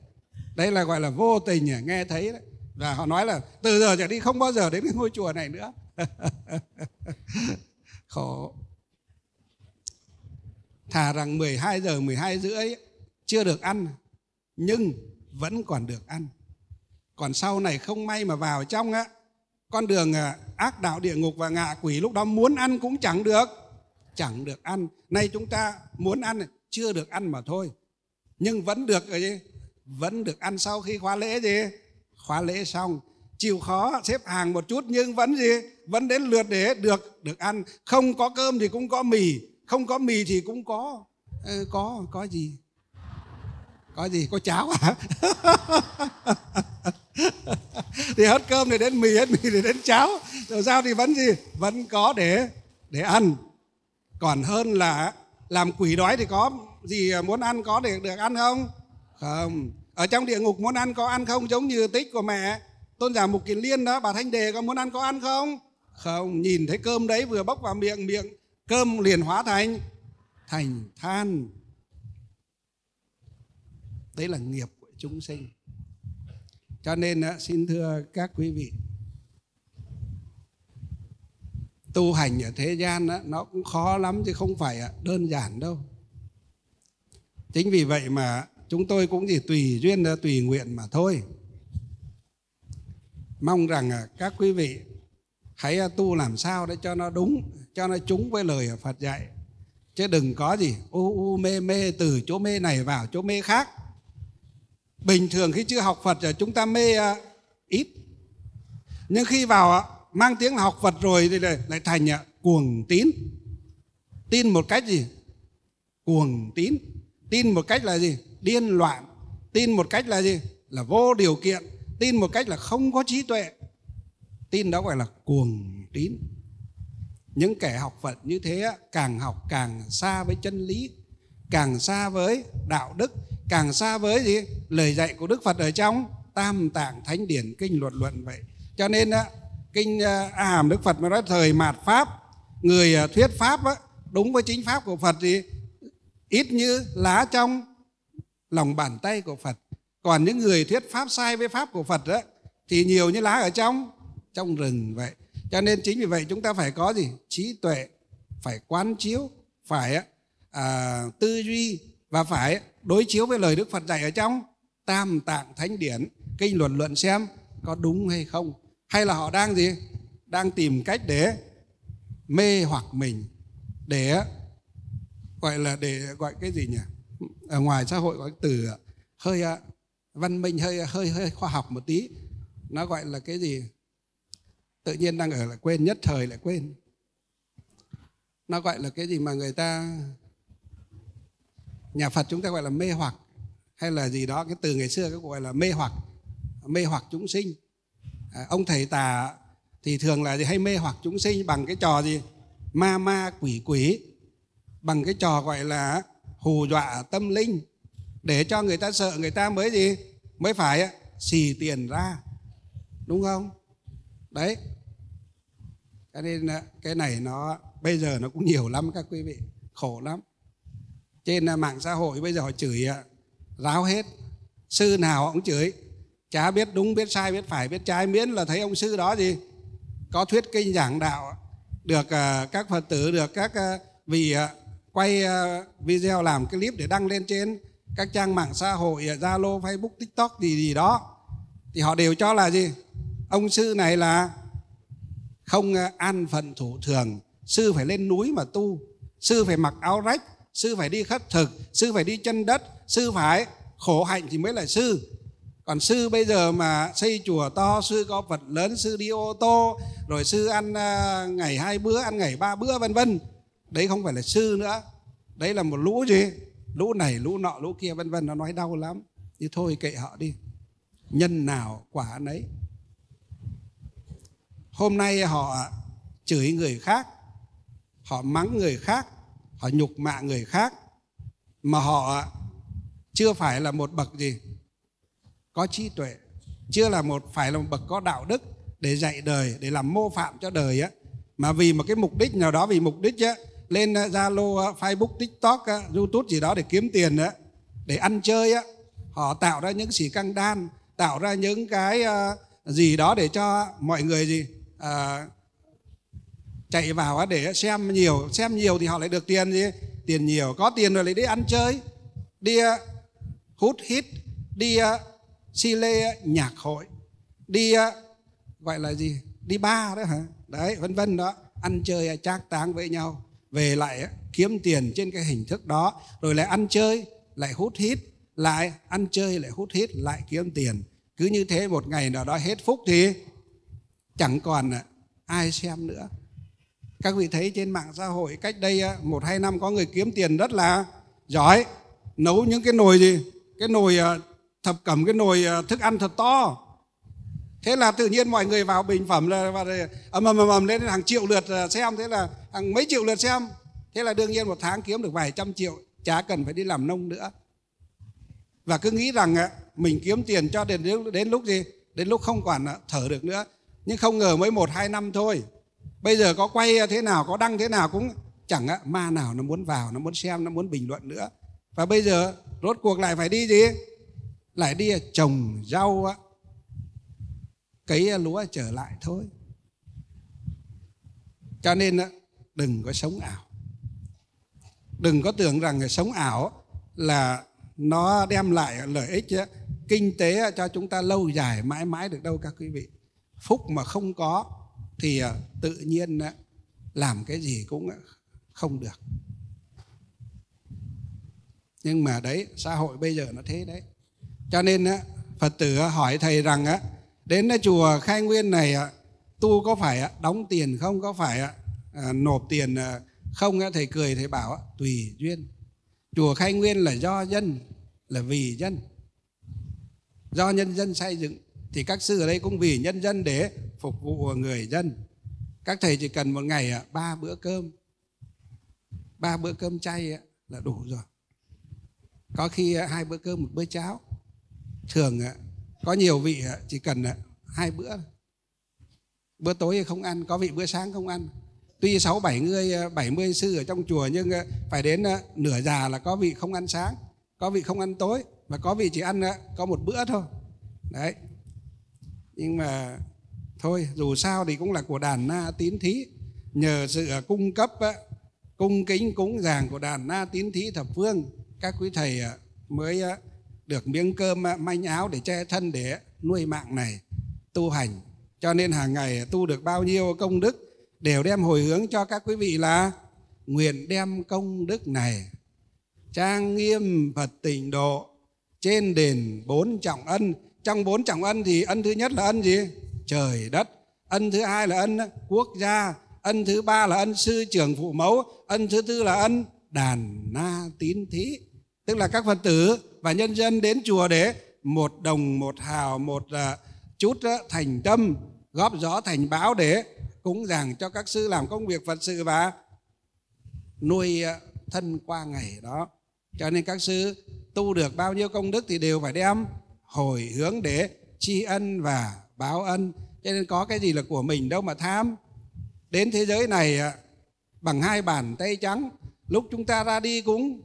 đấy là gọi là vô tình nghe thấy đấy. Và họ nói là từ giờ trở đi không bao giờ đến cái ngôi chùa này nữa. Khổ. Thà rằng mười hai giờ, mười hai rưỡi chưa được ăn, nhưng vẫn còn được ăn. Còn sau này không may mà vào trong á, con đường ác đạo địa ngục và ngạ quỷ, lúc đó muốn ăn cũng chẳng được. Chẳng được ăn. Nay chúng ta muốn ăn, chưa được ăn mà thôi. Nhưng vẫn được rồi chứ. Vẫn được ăn sau khi khóa lễ gì? Khóa lễ xong, chịu khó xếp hàng một chút, nhưng vẫn gì? Vẫn đến lượt để được được ăn. Không có cơm thì cũng có mì, không có mì thì cũng có ừ, Có, có gì? Có gì? Có cháo hả? Thì hết cơm thì đến mì, hết mì thì đến cháo. Rồi sao thì vẫn gì? Vẫn có để để ăn. Còn hơn là làm quỷ đói thì có gì muốn ăn, có để được ăn không? Không. Ở trong địa ngục muốn ăn có ăn không? Giống như tích của mẹ tôn giả Mục Kiền Liên đó, bà Thanh Đề có muốn ăn có ăn không? Không. Nhìn thấy cơm đấy vừa bốc vào miệng, miệng cơm liền hóa thành thành than. Đấy là nghiệp của chúng sinh. Cho nên xin thưa các quý vị, tu hành ở thế gian nó cũng khó lắm chứ không phải đơn giản đâu. Chính vì vậy mà chúng tôi cũng chỉ tùy duyên, tùy nguyện mà thôi. Mong rằng các quý vị hãy tu làm sao để cho nó đúng, cho nó trúng với lời Phật dạy. Chứ đừng có gì u u mê mê, từ chỗ mê này vào chỗ mê khác. Bình thường khi chưa học Phật chúng ta mê ít. Nhưng khi vào mang tiếng là học Phật rồi thì lại thành cuồng tín. Tin một cách gì? Cuồng tín. Tin một cách là gì? Điên loạn. Tin một cách là gì? Là vô điều kiện. Tin một cách là không có trí tuệ. Tin đó gọi là cuồng tín. Những kẻ học Phật như thế càng học càng xa với chân lý, càng xa với đạo đức, càng xa với gì? Lời dạy của Đức Phật ở trong Tam Tạng Thánh Điển, Kinh Luật Luận vậy. Cho nên Kinh A Hàm Đức Phật mới nói thời mạt Pháp, người thuyết Pháp đúng với chính Pháp của Phật thì ít như lá trong lòng bàn tay của Phật. Còn những người thuyết Pháp sai với Pháp của Phật đó, thì nhiều như lá ở trong trong rừng vậy. Cho nên chính vì vậy chúng ta phải có gì? Trí tuệ, phải quán chiếu, phải à, tư duy và phải đối chiếu với lời Đức Phật dạy ở trong Tam Tạng Thánh Điển, Kinh Luận Luận xem có đúng hay không. Hay là họ đang gì? Đang tìm cách để mê hoặc mình, để gọi là để gọi cái gì nhỉ? Ở ngoài xã hội có cái từ hơi văn minh, hơi hơi hơi khoa học một tí. Nó gọi là cái gì? Tự nhiên đang ở lại quên, nhất thời lại quên. Nó gọi là cái gì mà người ta, nhà Phật chúng ta gọi là mê hoặc, hay là gì đó, cái từ ngày xưa cũng gọi là mê hoặc, mê hoặc chúng sinh. À, ông thầy tà thì thường là gì? Hay mê hoặc chúng sinh bằng cái trò gì? Ma ma quỷ quỷ, bằng cái trò gọi là hù dọa tâm linh, để cho người ta sợ, người ta mới gì? Mới phải xì tiền ra, đúng không? Đấy, cho nên cái này nó bây giờ nó cũng nhiều lắm các quý vị, khổ lắm. Trên mạng xã hội bây giờ họ chửi ráo hết, sư nào họ cũng chửi, chả biết đúng biết sai biết phải biết trái, miễn là thấy ông sư đó gì có thuyết kinh giảng đạo, được các Phật tử, được các vị quay video làm clip để đăng lên trên các trang mạng xã hội Zalo, Facebook, TikTok gì gì đó, thì họ đều cho là gì? Ông sư này là không an phận thủ thường, sư phải lên núi mà tu, sư phải mặc áo rách, sư phải đi khất thực, sư phải đi chân đất, sư phải khổ hạnh thì mới là sư. Còn sư bây giờ mà xây chùa to, sư có Phật lớn, sư đi ô tô, rồi sư ăn ngày hai bữa, ăn ngày ba bữa vân vân, đấy không phải là sư nữa. Đấy là một lũ gì? Lũ này, lũ nọ, lũ kia vân vân, nó nói đau lắm. Thì thôi kệ họ đi, nhân nào quả nấy. Hôm nay họ chửi người khác, họ mắng người khác, họ nhục mạ người khác, mà họ chưa phải là một bậc gì? Có trí tuệ, chưa là một phải là một bậc có đạo đức để dạy đời, để làm mô phạm cho đời á. Mà vì một cái mục đích nào đó, vì mục đích á, lên Zalo, Facebook, TikTok, YouTube gì đó để kiếm tiền á, để ăn chơi á, họ tạo ra những xì căng đan, tạo ra những cái gì đó để cho mọi người gì à, chạy vào để xem nhiều, xem nhiều thì họ lại được tiền gì? Tiền nhiều, có tiền rồi lại đi ăn chơi, đi hút hít, đi xi lê nhạc hội, đi gọi là gì? Đi bar đó hả? Đấy, vân vân đó, ăn chơi trác táng với nhau, về lại kiếm tiền trên cái hình thức đó, rồi lại ăn chơi, lại hút hít, lại ăn chơi, lại hút hít, lại kiếm tiền. Cứ như thế một ngày nào đó hết phúc thì chẳng còn ai xem nữa. Các vị thấy trên mạng xã hội cách đây một hai năm có người kiếm tiền rất là giỏi, nấu những cái nồi gì, cái nồi thập cẩm, cái nồi thức ăn thật to. Thế là tự nhiên mọi người vào bình phẩm là ầm ầm ầm lên hàng triệu lượt xem, thế là hàng mấy triệu lượt xem. Thế là đương nhiên một tháng kiếm được vài trăm triệu, chả cần phải đi làm nông nữa. Và cứ nghĩ rằng mình kiếm tiền cho đến, đến lúc gì? Đến lúc không còn thở được nữa. Nhưng không ngờ mới một hai năm thôi, bây giờ có quay thế nào, có đăng thế nào cũng chẳng ma nào nó muốn vào, nó muốn xem, nó muốn bình luận nữa. Và bây giờ rốt cuộc lại phải đi gì? Lại đi trồng rau, cấy lúa trở lại thôi. Cho nên đừng có sống ảo, đừng có tưởng rằng sống ảo là nó đem lại lợi ích kinh tế cho chúng ta lâu dài mãi mãi được đâu các quý vị. Phúc mà không có thì tự nhiên làm cái gì cũng không được. Nhưng mà đấy, xã hội bây giờ nó thế đấy. Cho nên Phật tử hỏi thầy rằng đến chùa Khai Nguyên này tu có phải đóng tiền không, có phải nộp tiền không? Thầy cười thầy bảo tùy duyên. Chùa Khai Nguyên là do dân, là vì dân, do nhân dân xây dựng, thì các sư ở đây cũng vì nhân dân để phục vụ người dân. Các thầy chỉ cần một ngày ba bữa cơm, ba bữa cơm chay là đủ rồi. Có khi hai bữa cơm, một bữa cháo. Thường có nhiều vị chỉ cần hai bữa. Bữa tối không ăn, có vị bữa sáng không ăn. Tuy sáu bảy người, bảy mươi sư ở trong chùa, nhưng phải đến nửa già là có vị không ăn sáng, có vị không ăn tối, và có vị chỉ ăn có một bữa thôi. Đấy. Nhưng mà thôi, dù sao thì cũng là của đàn Na Tín Thí. Nhờ sự cung cấp, cung kính, cúng dường của đàn Na Tín Thí thập phương, các quý thầy mới được miếng cơm manh áo để che thân, để nuôi mạng này tu hành. Cho nên hàng ngày tu được bao nhiêu công đức đều đem hồi hướng cho các quý vị là nguyện đem công đức này trang nghiêm Phật tịnh độ trên đền bốn trọng ân. Trong bốn trọng ân thì ân thứ nhất là ân gì? Trời đất. Ân thứ hai là ân quốc gia. Ân thứ ba là ân sư trưởng phụ mẫu. Ân thứ tư là ân đàn Na Tín Thí, tức là các Phật tử và nhân dân đến chùa để một đồng, một hào, một chút thành tâm góp gió thành bão để cúng dường cho các sư làm công việc Phật sự và nuôi thân qua ngày đó. Cho nên các sư tu được bao nhiêu công đức thì đều phải đem hồi hướng để tri ân và báo ân. Cho nên có cái gì là của mình đâu mà tham. Đến thế giới này bằng hai bàn tay trắng, lúc chúng ta ra đi cũng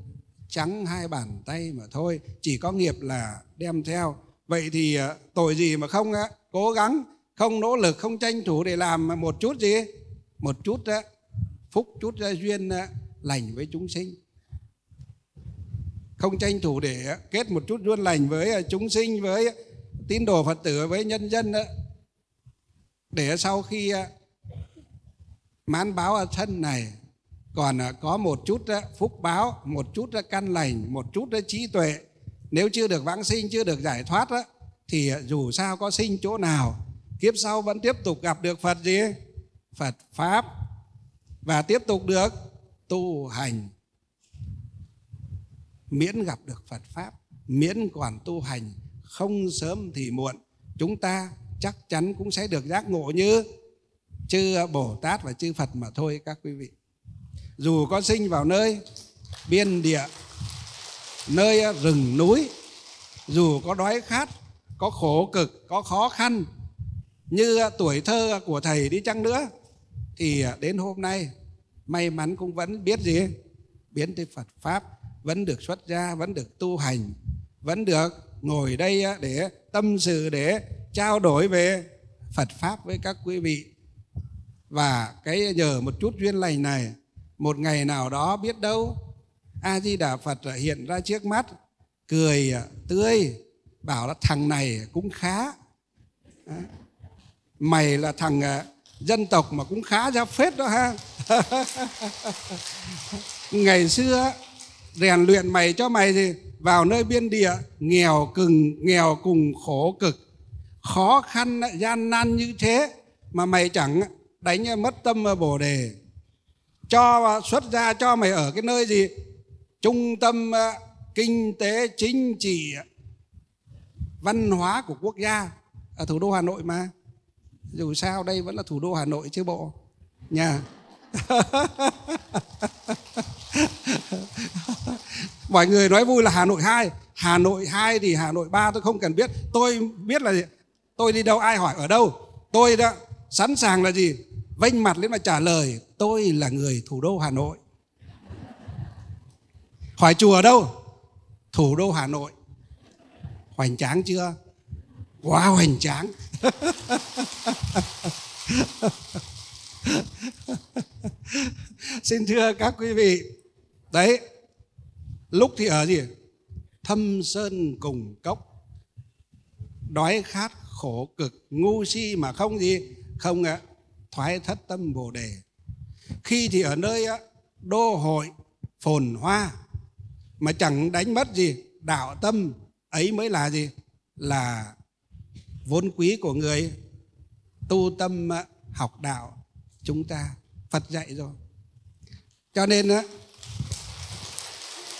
trắng hai bàn tay mà thôi. Chỉ có nghiệp là đem theo. Vậy thì tội gì mà không cố gắng, không nỗ lực, không tranh thủ để làm một chút gì? Một chút phúc, chút duyên lành với chúng sinh. Không tranh thủ để kết một chút duyên lành với chúng sinh, với tín đồ Phật tử, với nhân dân, để sau khi mãn báo thân này còn có một chút phúc báo, một chút căn lành, một chút trí tuệ. Nếu chưa được vãng sinh, chưa được giải thoát thì dù sao có sinh chỗ nào, kiếp sau vẫn tiếp tục gặp được Phật gì? Phật Pháp, và tiếp tục được tu hành. Miễn gặp được Phật Pháp, miễn còn tu hành, không sớm thì muộn, chúng ta chắc chắn cũng sẽ được giác ngộ như chư Bồ Tát và chư Phật mà thôi các quý vị. Dù có sinh vào nơi biên địa, nơi rừng núi, dù có đói khát, có khổ cực, có khó khăn như tuổi thơ của thầy đi chăng nữa, thì đến hôm nay may mắn cũng vẫn biết gì? Biến tới Phật Pháp, vẫn được xuất gia, vẫn được tu hành, vẫn được ngồi đây để tâm sự, để trao đổi về Phật Pháp với các quý vị. Và cái nhờ một chút duyên lành này, một ngày nào đó biết đâu A Di Đà Phật hiện ra trước mắt, cười tươi bảo là thằng này cũng khá, mày là thằng dân tộc mà cũng khá ra phết đó ha. Ngày xưa rèn luyện mày cho mày gì vào nơi biên địa nghèo cừng, nghèo cùng khổ cực, khó khăn gian nan như thế mà mày chẳng đánh mất tâm Bồ Đề, cho xuất gia, cho mày ở cái nơi gì trung tâm kinh tế chính trị văn hóa của quốc gia ở thủ đô Hà Nội. Mà dù sao đây vẫn là thủ đô Hà Nội chứ bộ nhà. Mọi người nói vui là Hà Nội hai, Hà Nội hai thì Hà Nội ba tôi không cần biết. Tôi biết là gì? Tôi đi đâu ai hỏi ở đâu, tôi đã sẵn sàng là gì? Vênh mặt lên mà trả lời tôi là người thủ đô Hà Nội. Hỏi chùa đâu? Thủ đô Hà Nội. Hoành tráng chưa? Quá hoành tráng. Xin thưa các quý vị, đấy, lúc thì ở gì? Thâm sơn cùng cốc, đói khát khổ cực, ngu si mà không gì? Không ạ, thoái thất tâm Bồ Đề. Khi thì ở nơi đô hội phồn hoa mà chẳng đánh mất gì đạo tâm, ấy mới là gì? Là vốn quý của người tu tâm học đạo chúng ta. Phật dạy rồi. Cho nên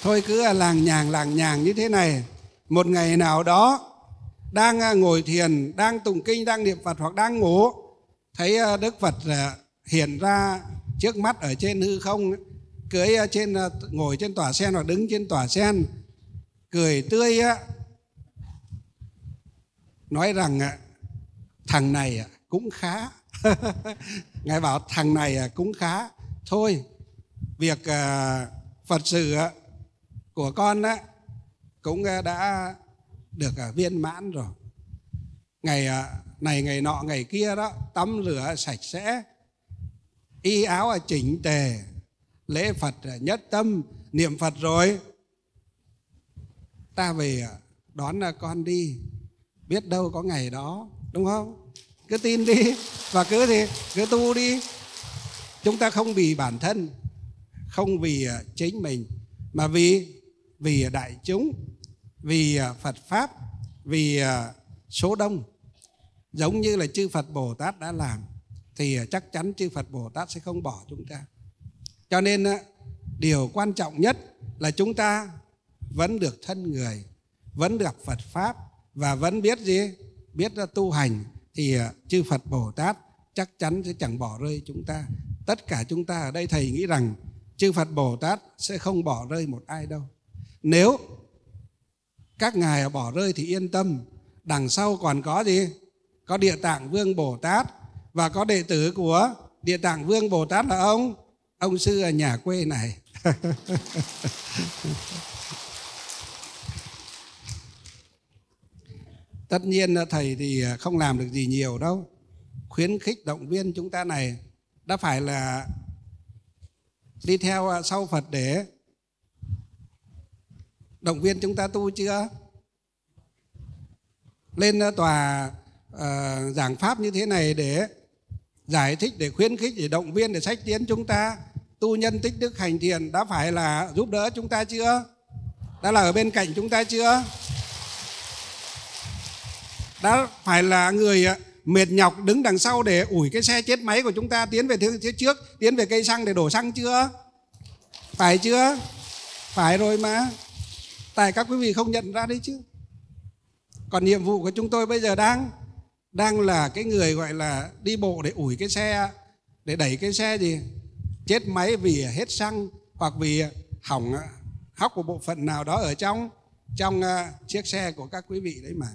thôi cứ làng nhàng làng nhàng như thế này, một ngày nào đó đang ngồi thiền, đang tụng kinh, đang niệm Phật hoặc đang ngủ, thấy Đức Phật hiện ra trước mắt ở trên hư không, cưỡi trên, ngồi trên tòa sen hoặc đứng trên tòa sen, cười tươi nói rằng thằng này cũng khá. Ngài bảo thằng này cũng khá thôi, việc Phật sự của con cũng đã được viên mãn rồi. Ngày này ngày nọ ngày kia đó, tắm rửa sạch sẽ, y áo chỉnh tề, lễ Phật nhất tâm, niệm Phật rồi, ta về đón con đi, biết đâu có ngày đó, đúng không? Cứ tin đi và cứ thì cứ tu đi. Chúng ta không vì bản thân, không vì chính mình, mà vì vì đại chúng, vì Phật pháp, vì số đông. Giống như là chư Phật Bồ Tát đã làm thì chắc chắn chư Phật Bồ Tát sẽ không bỏ chúng ta. Cho nên điều quan trọng nhất là chúng ta vẫn được thân người, vẫn được Phật pháp và vẫn biết gì? Biết là tu hành, thì chư Phật Bồ Tát chắc chắn sẽ chẳng bỏ rơi chúng ta. Tất cả chúng ta ở đây, thầy nghĩ rằng chư Phật Bồ Tát sẽ không bỏ rơi một ai đâu. Nếu các ngài bỏ rơi thì yên tâm, đằng sau còn có gì? Có Địa Tạng Vương Bồ Tát, và có đệ tử của Địa Tạng Vương Bồ Tát là ông ông sư ở nhà quê này. Tất nhiên thầy thì không làm được gì nhiều đâu, khuyến khích động viên chúng ta này đã phải là đi theo sau Phật để động viên chúng ta tu chưa? Lên tòa uh, giảng pháp như thế này để giải thích, để khuyến khích, để động viên, để sách tiến chúng ta tu nhân tích đức hành thiền, đã phải là giúp đỡ chúng ta chưa? Đã là ở bên cạnh chúng ta chưa? Đã phải là người mệt nhọc đứng đằng sau để ủi cái xe chết máy của chúng ta tiến về phía trước, tiến về cây xăng để đổ xăng chưa? Phải chưa? Phải rồi mà. Tại các quý vị không nhận ra đấy chứ. Còn nhiệm vụ của chúng tôi bây giờ đang đang là cái người gọi là đi bộ để ủi cái xe, để đẩy cái xe gì? Chết máy vì hết xăng hoặc vì hỏng hóc của bộ phận nào đó ở trong trong chiếc xe của các quý vị đấy mà.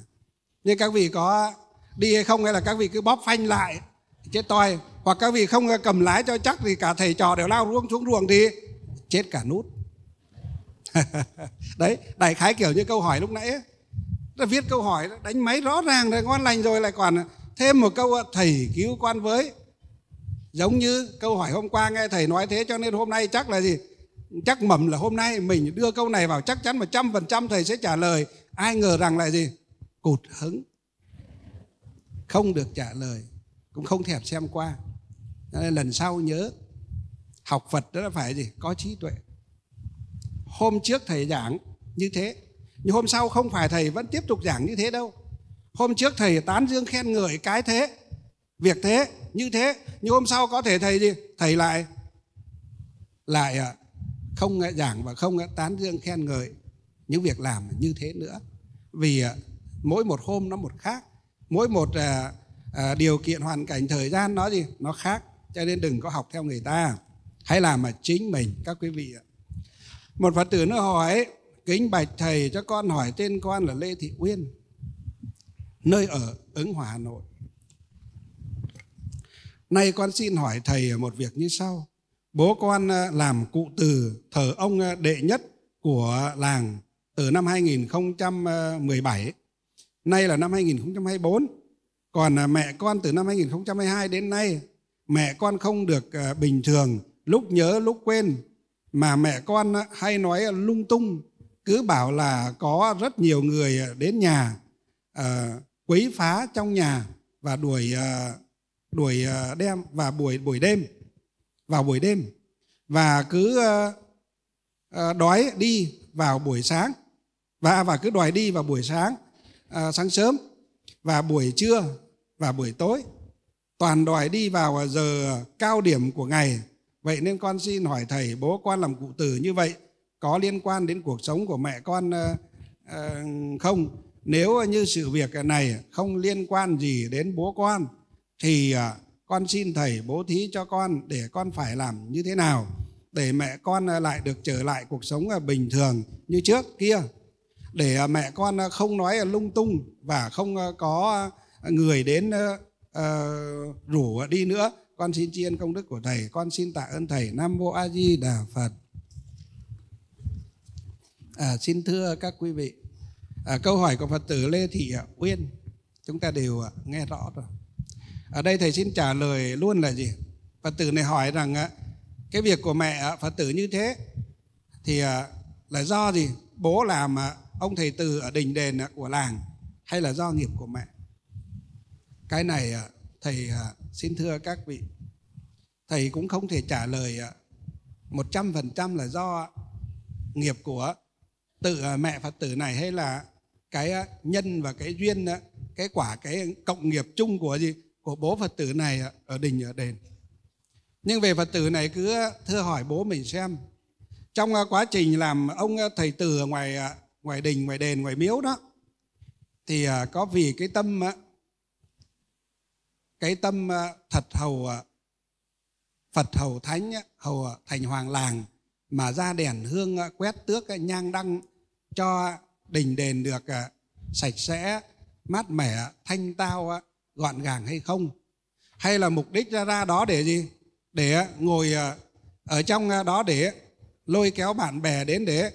Nhưng các vị có đi hay không, hay là các vị cứ bóp phanh lại chết toi, hoặc các vị không cầm lái cho chắc thì cả thầy trò đều lao ruông xuống ruộng thì chết cả nút. Đấy, đại khái kiểu như câu hỏi lúc nãy ấy. Đã viết câu hỏi đánh máy rõ ràng rồi, ngon lành rồi, lại còn thêm một câu thầy cứu quan với. Giống như câu hỏi hôm qua nghe thầy nói thế, cho nên hôm nay chắc là gì? Chắc mẩm là hôm nay mình đưa câu này vào chắc chắn một trăm phần trăm thầy sẽ trả lời. Ai ngờ rằng lại gì? Cụt hứng, không được trả lời, cũng không thèm xem qua. Nên lần sau nhớ, học Phật đó là phải gì? Có trí tuệ. Hôm trước thầy giảng như thế, nhưng hôm sau không phải thầy vẫn tiếp tục giảng như thế đâu. Hôm trước thầy tán dương khen ngợi cái thế, việc thế, như thế, nhưng hôm sau có thể thầy gì? Thầy lại Lại không giảng và không tán dương khen ngợi những việc làm như thế nữa. Vì mỗi một hôm nó một khác, mỗi một à, à, điều kiện, hoàn cảnh, thời gian nó gì? Nó khác. Cho nên đừng có học theo người ta, hãy làm mà chính mình các quý vị ạ. Một Phật tử nó hỏi: kính bạch thầy, cho con hỏi tên con là Lê Thị Quyên, nơi ở Ứng Hòa, Hà Nội. Nay con xin hỏi thầy một việc như sau. Bố con làm cụ từ thờ ông đệ nhất của làng từ năm hai nghìn không trăm mười bảy, nay là năm hai nghìn không trăm hai mươi bốn. Còn mẹ con từ năm hai nghìn không trăm hai mươi hai đến nay, mẹ con không được bình thường, lúc nhớ lúc quên, mà mẹ con hay nói lung tung, cứ bảo là có rất nhiều người đến nhà uh, quấy phá trong nhà và đuổi uh, đuổi uh, đêm và buổi buổi đêm vào buổi đêm và cứ uh, uh, đói đi vào buổi sáng và và cứ đòi đi vào buổi sáng, uh, sáng sớm và buổi trưa và buổi tối, toàn đòi đi vào giờ cao điểm của ngày. Vậy nên con xin hỏi thầy, bố con làm cụ tử như vậy có liên quan đến cuộc sống của mẹ con không? Nếu như sự việc này không liên quan gì đến bố con thì con xin thầy bố thí cho con để con phải làm như thế nào để mẹ con lại được trở lại cuộc sống bình thường như trước kia, để mẹ con không nói lung tung và không có người đến uh, rủ đi nữa. Con xin tri ân công đức của thầy, con xin tạ ơn thầy. Nam mô A Di Đà Phật. À, xin thưa các quý vị, à, câu hỏi của Phật tử Lê Thị Quyên chúng ta đều nghe rõ rồi. Ở đây thầy xin trả lời luôn là gì? Phật tử này hỏi rằng cái việc của mẹ Phật tử như thế thì là do gì? Bố làm ông thầy từ ở đình đền của làng hay là do nghiệp của mẹ? Cái này thầy xin thưa các vị, thầy cũng không thể trả lời một trăm phần trăm là do nghiệp của tự mẹ Phật tử này hay là cái nhân và cái duyên, cái quả, cái cộng nghiệp chung của gì? Của bố Phật tử này ở đình ở đền. Nhưng về Phật tử này cứ thưa hỏi bố mình xem, trong quá trình làm ông thầy từ ở ngoài, ngoài đình, ngoài đền, ngoài miếu đó, thì có vì cái tâm Cái tâm thật hầu Phật, hầu Thánh, hầu Thành Hoàng làng mà ra đèn hương quét tước nhang đăng cho đình đền được sạch sẽ, mát mẻ, thanh tao, gọn gàng hay không? Hay là mục đích ra ra đó để gì? Để ngồi ở trong đó để lôi kéo bạn bè đến để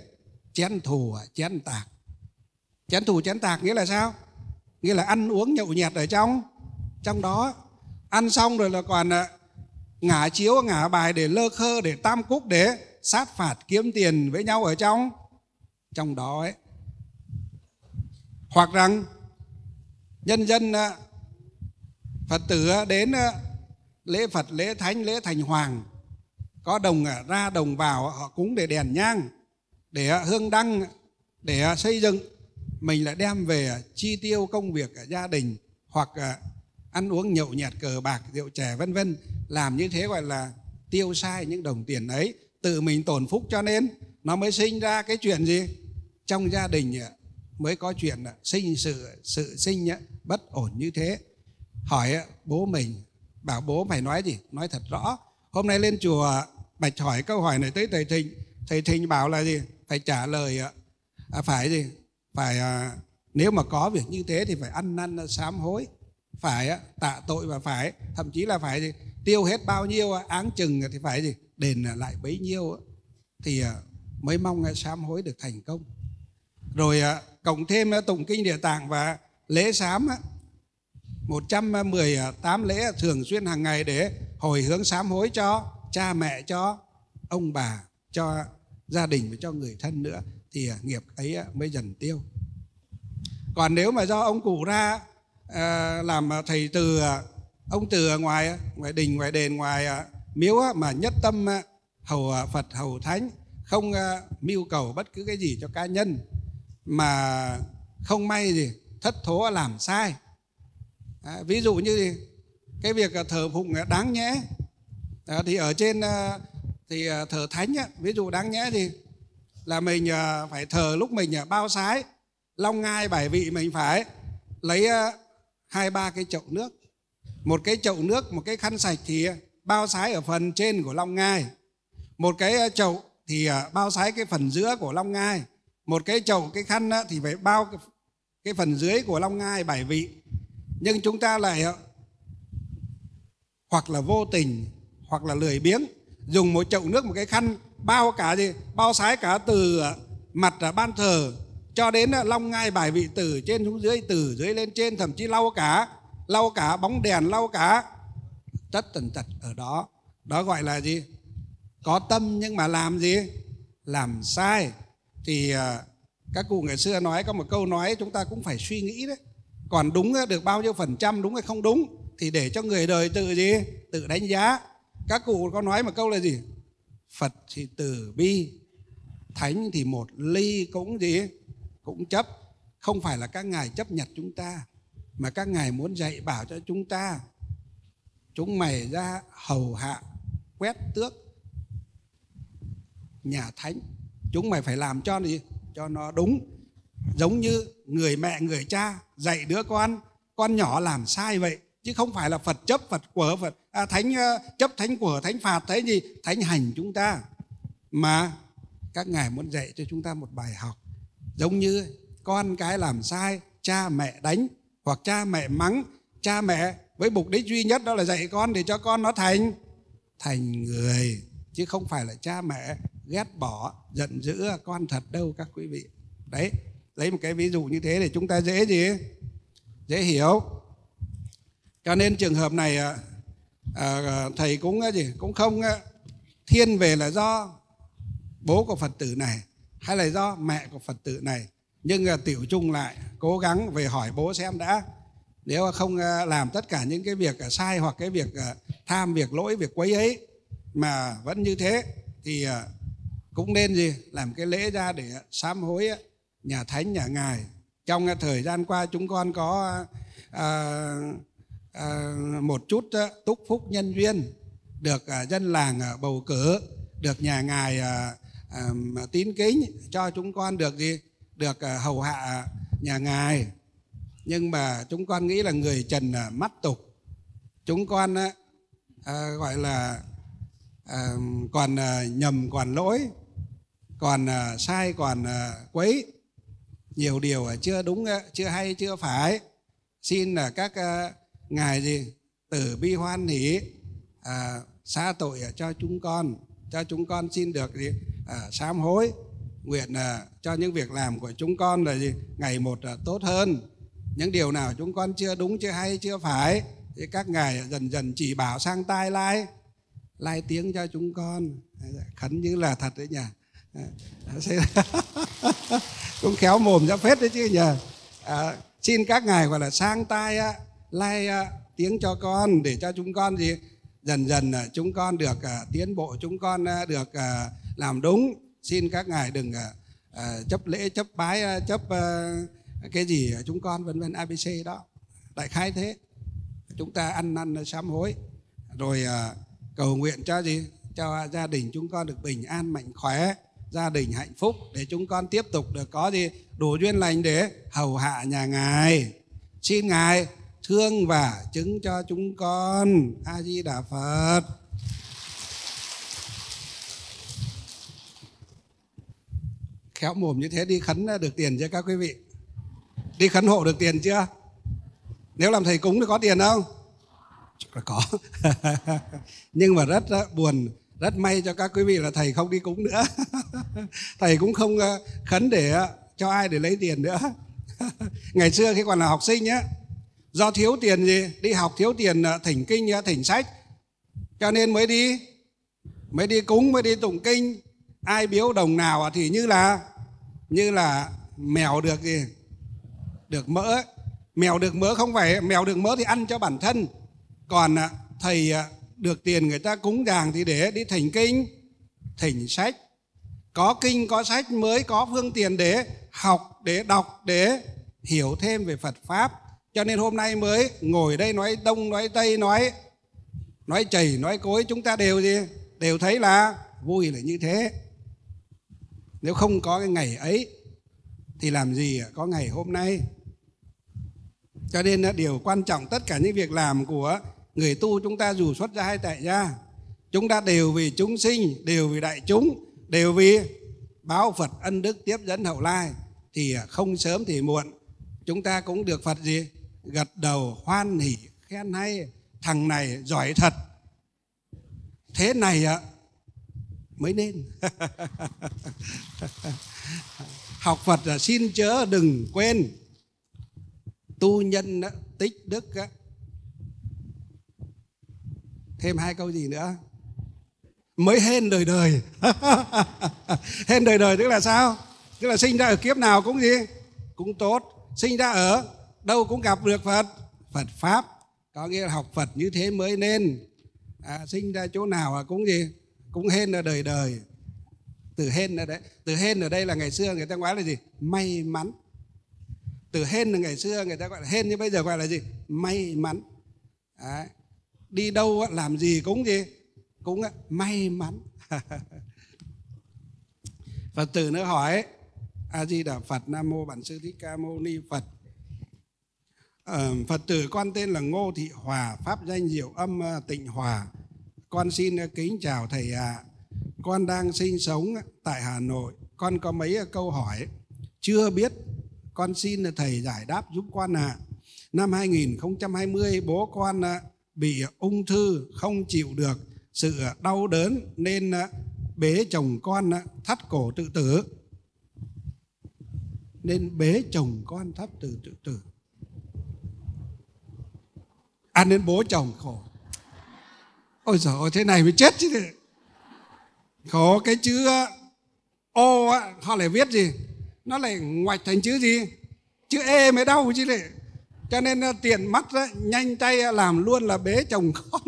chén thù, chén tạc. Chén thù, chén tạc nghĩa là sao? Nghĩa là ăn uống nhậu nhẹt ở trong Trong đó. Ăn xong rồi là còn ngả chiếu, ngả bài để lơ khơ, để tam cúc, để sát phạt kiếm tiền với nhau ở trong Trong đó ấy. Hoặc rằng nhân dân Phật tử đến lễ Phật, lễ Thánh, lễ Thành Hoàng, có đồng ra đồng vào, họ cúng để đèn nhang, để hương đăng, để xây dựng. Mình lại đem về chi tiêu công việc ở gia đình, hoặc ăn uống nhậu nhẹt, cờ bạc, rượu chè vân vân. Làm như thế gọi là tiêu sai những đồng tiền ấy, tự mình tổn phúc, cho nên nó mới sinh ra cái chuyện gì? Trong gia đình mới có chuyện sinh sự, sự sinh bất ổn như thế. Hỏi bố mình, bảo bố phải nói gì? Nói thật rõ. Hôm nay lên chùa Bạch hỏi câu hỏi này tới thầy Thịnh, thầy Thịnh bảo là gì? Phải trả lời, à, phải gì? Phải, à, nếu mà có việc như thế thì phải ăn năn sám hối, phải tạ tội, và phải thậm chí là phải gì? Tiêu hết bao nhiêu áng chừng thì phải gì? Đền lại bấy nhiêu thì mới mong sám hối được thành công. Rồi cộng thêm tụng kinh Địa Tạng và lễ sám một trăm mười tám lễ thường xuyên hàng ngày để hồi hướng sám hối cho cha mẹ, cho ông bà, cho gia đình và cho người thân nữa, thì nghiệp ấy mới dần tiêu. Còn nếu mà do ông cụ ra làm thầy từ, ông từ ngoài ngoài đình, ngoài đền, ngoài miếu mà nhất tâm hầu Phật, hầu Thánh, không mưu cầu bất cứ cái gì cho cá nhân, mà không may gì thất thố làm sai. À, ví dụ như gì? Cái việc thờ phụng đáng nhẽ à, thì ở trên à, thì thờ Thánh á, ví dụ đáng nhẽ gì? Là mình à, phải thờ lúc mình à, bao sái, long ngai, bảy vị, mình phải lấy à, hai ba cái chậu nước, một cái chậu nước, một cái khăn sạch thì bao sái ở phần trên của long ngai, một cái chậu thì à, bao sái cái phần giữa của long ngai, một cái chậu, cái khăn á, thì phải bao cái phần dưới của long ngai, bảy vị. Nhưng chúng ta lại hoặc là vô tình, hoặc là lười biếng, dùng một chậu nước, một cái khăn bao cả gì? Bao sái cả từ mặt ban thờ cho đến long ngai bài vị, từ trên xuống dưới, từ dưới lên trên, thậm chí lau cả lau cả bóng đèn, lau cả tất tần tật ở đó. Đó gọi là gì? Có tâm nhưng mà làm gì? Làm sai. Thì các cụ ngày xưa nói, có một câu nói chúng ta cũng phải suy nghĩ đấy. Còn đúng được bao nhiêu phần trăm, đúng hay không đúng thì để cho người đời tự gì? Tự đánh giá. Các cụ có nói một câu là gì? Phật thì từ bi, Thánh thì một ly cũng gì? Cũng chấp. Không phải là các ngài chấp nhặt chúng ta, mà các ngài muốn dạy bảo cho chúng ta: chúng mày ra hầu hạ, quét tước nhà Thánh, chúng mày phải làm cho gì? Cho nó đúng. Giống như người mẹ, người cha dạy đứa con, con nhỏ làm sai vậy, chứ không phải là Phật chấp, Phật quở, Phật à, thánh chấp thánh của, thánh phạt, thấy gì thánh hành chúng ta. Mà các ngài muốn dạy cho chúng ta một bài học, giống như con cái làm sai cha mẹ đánh hoặc cha mẹ mắng, cha mẹ với mục đích duy nhất đó là dạy con để cho con nó thành thành người, chứ không phải là cha mẹ ghét bỏ giận dữ con thật đâu các quý vị. Đấy, lấy một cái ví dụ như thế để chúng ta dễ gì dễ hiểu. Cho nên trường hợp này à, à, thầy cũng gì cũng không à, thiên về là do bố của Phật tử này hay là do mẹ của Phật tử này, nhưng à, tiểu chung lại cố gắng về hỏi bố xem đã. Nếu không à, làm tất cả những cái việc à, sai hoặc cái việc à, tham, việc lỗi, việc quấy ấy mà vẫn như thế thì à, cũng nên gì làm cái lễ ra để sám hối nhà thánh nhà ngài. Trong thời gian qua chúng con có à, à, một chút túc phúc nhân duyên, được dân làng bầu cử, được nhà ngài à, à, tín kính cho chúng con được gì được hầu hạ nhà ngài. Nhưng mà chúng con nghĩ là người trần mắt tục, chúng con à, gọi là à, còn à, nhầm, còn lỗi, còn à, sai, còn à, quấy, nhiều điều à, chưa đúng, à, chưa hay, chưa phải. Xin là các à, ngài gì tử bi hoan hỷ à, xá tội à, cho chúng con, cho chúng con xin được gì à, sám hối, nguyện à, cho những việc làm của chúng con là gì ngày một à, tốt hơn. Những điều nào chúng con chưa đúng, chưa hay, chưa phải thì các ngài dần dần chỉ bảo sang tai lai lai tiếng cho chúng con. Khấn như là thật đấy nhỉ, cũng khéo mồm ra phết đấy chứ nhỉ. À, xin các ngài gọi là sang tai lai tiếng cho con, để cho chúng con gì dần dần chúng con được uh, tiến bộ, chúng con uh, được uh, làm đúng. Xin các ngài đừng uh, uh, chấp lễ, chấp bái, uh, chấp uh, cái gì chúng con vân vân a bê xê đó, đại khái thế. Chúng ta ăn năn sám hối rồi uh, cầu nguyện cho gì cho gia đình chúng con được bình an mạnh khỏe, gia đình hạnh phúc, để chúng con tiếp tục được có gì đủ duyên lành để hầu hạ nhà ngài. Xin ngài thương và chứng cho chúng con. A Di Đà Phật. Khéo mồm như thế đi khấn được tiền chưa các quý vị? Đi khấn hộ được tiền chưa? Nếu làm thầy cúng thì có tiền không? Chắc là có. Nhưng mà rất buồn, rất may cho các quý vị là thầy không đi cúng nữa. Thầy cũng không khấn để cho ai để lấy tiền nữa. Ngày xưa khi còn là học sinh nhé, do thiếu tiền gì đi học, thiếu tiền thỉnh kinh thỉnh sách, cho nên mới đi mới đi cúng, mới đi tụng kinh. Ai biếu đồng nào thì như là như là mèo được gì được mỡ. Mèo được mỡ không phải, mèo được mỡ thì ăn cho bản thân, còn thầy được tiền người ta cúng dường thì để đi thỉnh kinh thỉnh sách. Có kinh có sách mới có phương tiện để học, để đọc, để hiểu thêm về Phật pháp. Cho nên hôm nay mới ngồi đây nói đông nói tây, nói nói chảy nói cối, chúng ta đều gì đều thấy là vui là như thế. Nếu không có cái ngày ấy thì làm gì có ngày hôm nay. Cho nên điều quan trọng tất cả những việc làm của người tu chúng ta, dù xuất gia hay tại gia, chúng ta đều vì chúng sinh, đều vì đại chúng, đều vì báo Phật ân đức tiếp dẫn hậu lai, thì không sớm thì muộn chúng ta cũng được Phật gì gật đầu hoan hỉ khen hay. Thằng này giỏi thật, thế này ạ mới nên. Học Phật xin chớ đừng quên, tu nhân tích đức. Thêm hai câu gì nữa mới hên đời đời. Hên đời đời tức là sao? Tức là sinh ra ở kiếp nào cũng gì cũng tốt, sinh ra ở đâu cũng gặp được Phật Phật pháp, có nghĩa là học Phật như thế mới nên. À, sinh ra chỗ nào cũng gì cũng hên ở đời đời. Từ hên ở đấy, từ hên ở đây là ngày xưa người ta nói là gì may mắn. Từ hên là ngày xưa người ta gọi là hên, như bây giờ gọi là gì may mắn. À, đi đâu làm gì cũng gì cũng may mắn. Phật tử nữa hỏi: A Di Đà Phật, Nam Mô Bản Sư Thích Ca Mâu Ni Phật. Phật tử con tên là Ngô Thị Hòa, pháp danh Diệu Âm Tịnh Hòa. Con xin kính chào thầy ạ. À. Con đang sinh sống tại Hà Nội. Con có mấy câu hỏi chưa biết, con xin thầy giải đáp giúp con ạ. À. Năm hai nghìn không trăm hai mươi bố con bị ung thư, không chịu được sự đau đớn nên bế chồng con thắt cổ tự tử. Nên bế chồng con thắt tự tự tử. À, nên bố chồng khổ. Ôi giời ơi, thế này mới chết chứ. Khổ cái chữ ô á, họ lại viết gì? Nó lại ngoạch thành chữ gì? Chữ E mới đau chứ này. Cho nên tiền mắt đó, nhanh tay làm luôn là bế chồng con.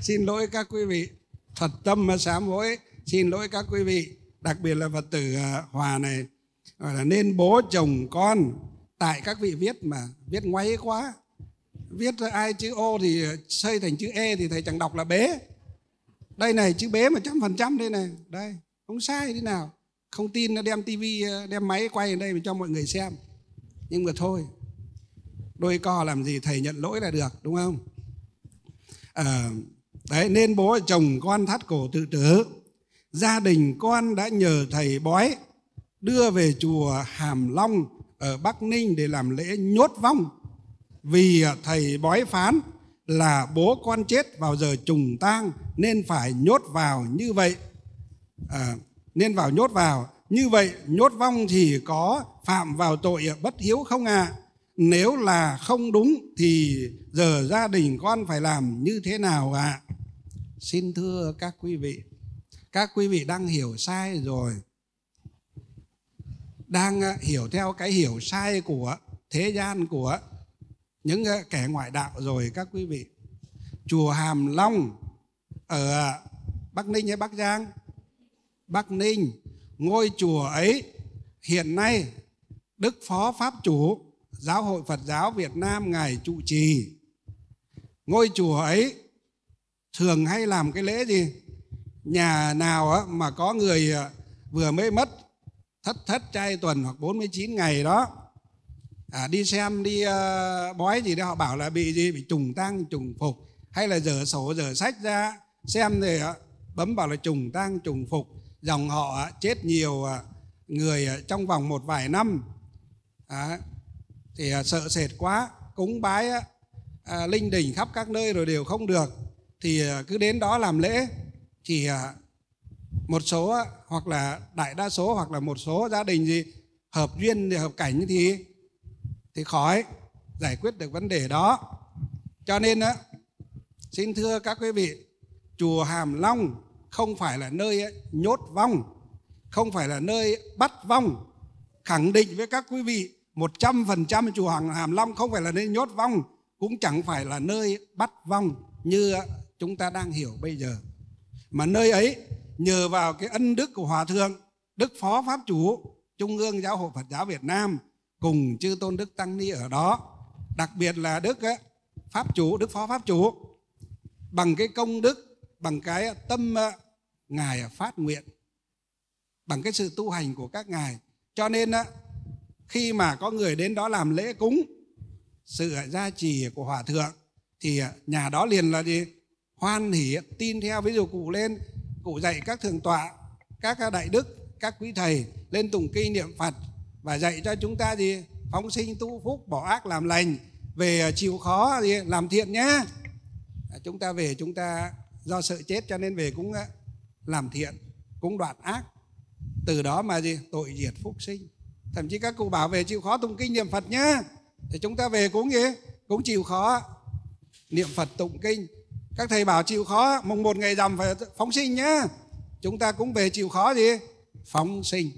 Xin lỗi các quý vị, thật tâm mà sám hối. Xin lỗi các quý vị, đặc biệt là Phật tử Hòa này, gọi là nên bố chồng con. Tại các vị viết mà viết ngoáy quá, viết ai chữ ô thì xây thành chữ E thì thầy chẳng đọc là bế. Đây này, chữ bế mà trăm phần trăm đây này, đây không sai thế nào. Không tin nó đem tivi, đem máy quay ở đây cho mọi người xem. Nhưng mà thôi, đôi co làm gì, thầy nhận lỗi là được, đúng không? À, đấy, nên bố chồng con thắt cổ tự tử. Gia đình con đã nhờ thầy bói đưa về chùa Hàm Long ở Bắc Ninh để làm lễ nhốt vong, vì thầy bói phán là bố con chết vào giờ trùng tang nên phải nhốt vào như vậy. À, nên vào nhốt vào như vậy, nhốt vong thì có phạm vào tội bất hiếu không ạ? À? Nếu là không đúng thì giờ gia đình con phải làm như thế nào ạ? À? Xin thưa các quý vị, các quý vị đang hiểu sai rồi, đang hiểu theo cái hiểu sai của thế gian, của những kẻ ngoại đạo rồi các quý vị. Chùa Hàm Long ở Bắc Ninh hay Bắc Giang? Bắc Ninh. Ngôi chùa ấy hiện nay Đức Phó Pháp Chủ Giáo hội Phật giáo Việt Nam ngài trụ trì. Ngôi chùa ấy thường hay làm cái lễ gì? Nhà nào mà có người vừa mới mất thất thất trai tuần hoặc bốn mươi chín ngày đó, à, đi xem đi uh, bói gì đó, họ bảo là bị gì, bị trùng tang trùng phục, hay là dở sổ dở sách ra xem thì uh, bấm bảo là trùng tang trùng phục, dòng họ uh, chết nhiều uh, người uh, trong vòng một vài năm, à, thì uh, sợ sệt quá, cúng bái uh, uh, linh đình khắp các nơi rồi đều không được, thì uh, cứ đến đó làm lễ, thì uh, một số uh, hoặc là đại đa số hoặc là một số gia đình gì hợp duyên hợp cảnh thì thì khỏi giải quyết được vấn đề đó. Cho nên á, xin thưa các quý vị, chùa Hàm Long không phải là nơi nhốt vong, không phải là nơi bắt vong. Khẳng định với các quý vị một trăm phần trăm chùa Hàm Long không phải là nơi nhốt vong, cũng chẳng phải là nơi bắt vong như chúng ta đang hiểu bây giờ. Mà nơi ấy nhờ vào cái ân đức của Hòa Thượng Đức Phó Pháp Chủ Trung ương Giáo hội Phật giáo Việt Nam cùng chư tôn đức tăng ni ở đó, đặc biệt là đức Pháp Chủ, Đức Phó Pháp Chủ, bằng cái công đức, bằng cái tâm ngài phát nguyện, bằng cái sự tu hành của các ngài, cho nên khi mà có người đến đó làm lễ cúng sự gia trì của Hòa Thượng thì nhà đó liền là gì, hoan hỉ tin theo. Ví dụ cụ lên, cụ dạy các thượng tọa, các đại đức, các quý thầy lên tụng kinh niệm Phật và dạy cho chúng ta gì, phóng sinh tu phúc, bỏ ác làm lành, về chịu khó gì, làm thiện nhé. Chúng ta về, chúng ta do sợ chết cho nên về cũng làm thiện, cũng đoạn ác, từ đó mà gì, tội diệt phúc sinh. Thậm chí các cụ bảo về chịu khó tụng kinh niệm Phật nhé, thì chúng ta về cũng gì, cũng chịu khó niệm Phật tụng kinh. Các thầy bảo chịu khó mùng một ngày rằm phải phóng sinh nhé, chúng ta cũng về chịu khó gì, phóng sinh.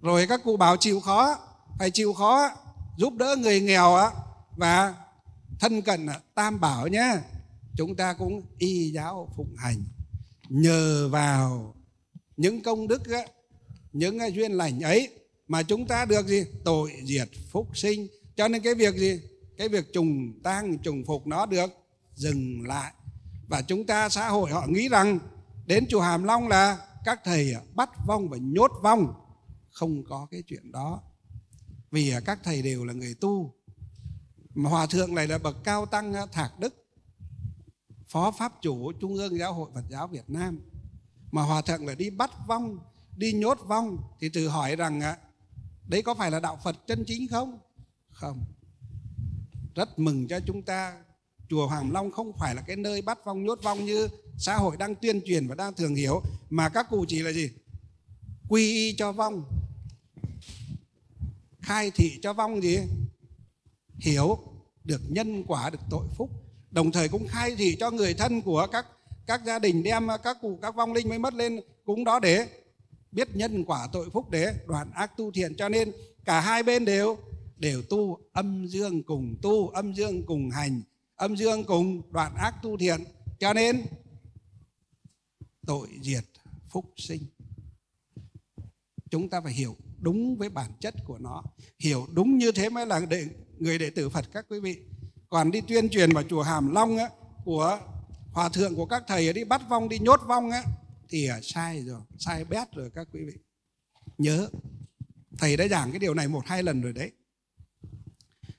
Rồi các cụ bảo chịu khó, phải chịu khó giúp đỡ người nghèo và thân cận tam bảo nhé, chúng ta cũng y giáo phụng hành. Nhờ vào những công đức, những duyên lành ấy mà chúng ta được gì, tội diệt phúc sinh. Cho nên cái việc gì, cái việc trùng tang trùng phục nó được dừng lại. Và chúng ta xã hội họ nghĩ rằng đến chùa Hàm Long là các thầy bắt vong và nhốt vong. Không có cái chuyện đó, vì các thầy đều là người tu, Hòa thượng này là bậc cao tăng Thạc Đức, phó pháp chủ Trung ương Giáo hội Phật giáo Việt Nam. Mà hòa thượng lại đi bắt vong, đi nhốt vong, thì tự hỏi rằng đấy có phải là đạo Phật chân chính không? Không. Rất mừng cho chúng ta, chùa Hàm Long không phải là cái nơi bắt vong nhốt vong như xã hội đang tuyên truyền và đang thường hiểu, mà các cụ chỉ là gì? Quy y cho vong, khai thị cho vong gì? Hiểu được nhân quả, được tội phúc. Đồng thời cũng khai thị cho người thân của các các gia đình, đem các cụ, các vong linh mới mất lên cúng đó để biết nhân quả tội phúc, để đoạn ác tu thiện. Cho nên cả hai bên đều đều tu, âm dương cùng tu, âm dương cùng hành, âm dương cùng đoạn ác tu thiện. Cho nên tội diệt phúc sinh. Chúng ta phải hiểu đúng với bản chất của nó, hiểu đúng như thế mới là đệ, người đệ tử Phật các quý vị. Còn đi tuyên truyền vào chùa Hàm Long á, của hòa thượng, của các thầy đi bắt vong, đi nhốt vong á, thì sai rồi, sai bét rồi các quý vị. Nhớ, thầy đã giảng cái điều này một hai lần rồi đấy.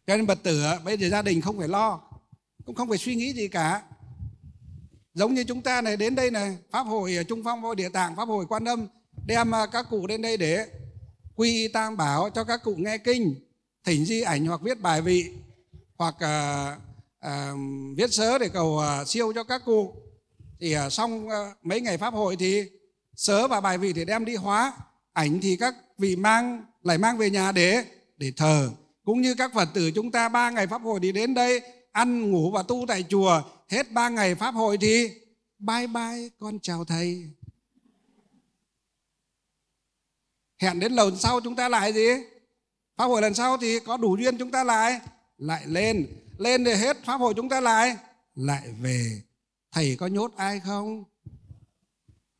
Cho nên Phật tử bây giờ gia đình không phải lo, cũng không phải suy nghĩ gì cả. Giống như chúng ta này đến đây này, Pháp hội Trung Phong, Pháp hội Địa Tạng, Pháp hội Quan Âm, đem các cụ đến đây để quy tam bảo cho các cụ nghe kinh, thỉnh di ảnh hoặc viết bài vị, hoặc à, à, viết sớ để cầu à, siêu cho các cụ. Thì à, xong à, mấy ngày pháp hội thì sớ và bài vị thì đem đi hóa, ảnh thì các vị mang lại mang về nhà để để thờ. Cũng như các Phật tử chúng ta ba ngày pháp hội thì đến đây ăn ngủ và tu tại chùa, hết ba ngày pháp hội thì bye bye, con chào thầy. Hẹn đến lần sau chúng ta lại gì? Pháp hội lần sau thì có đủ duyên chúng ta lại lại lên, lên để hết pháp hội chúng ta lại lại về. Thầy có nhốt ai không?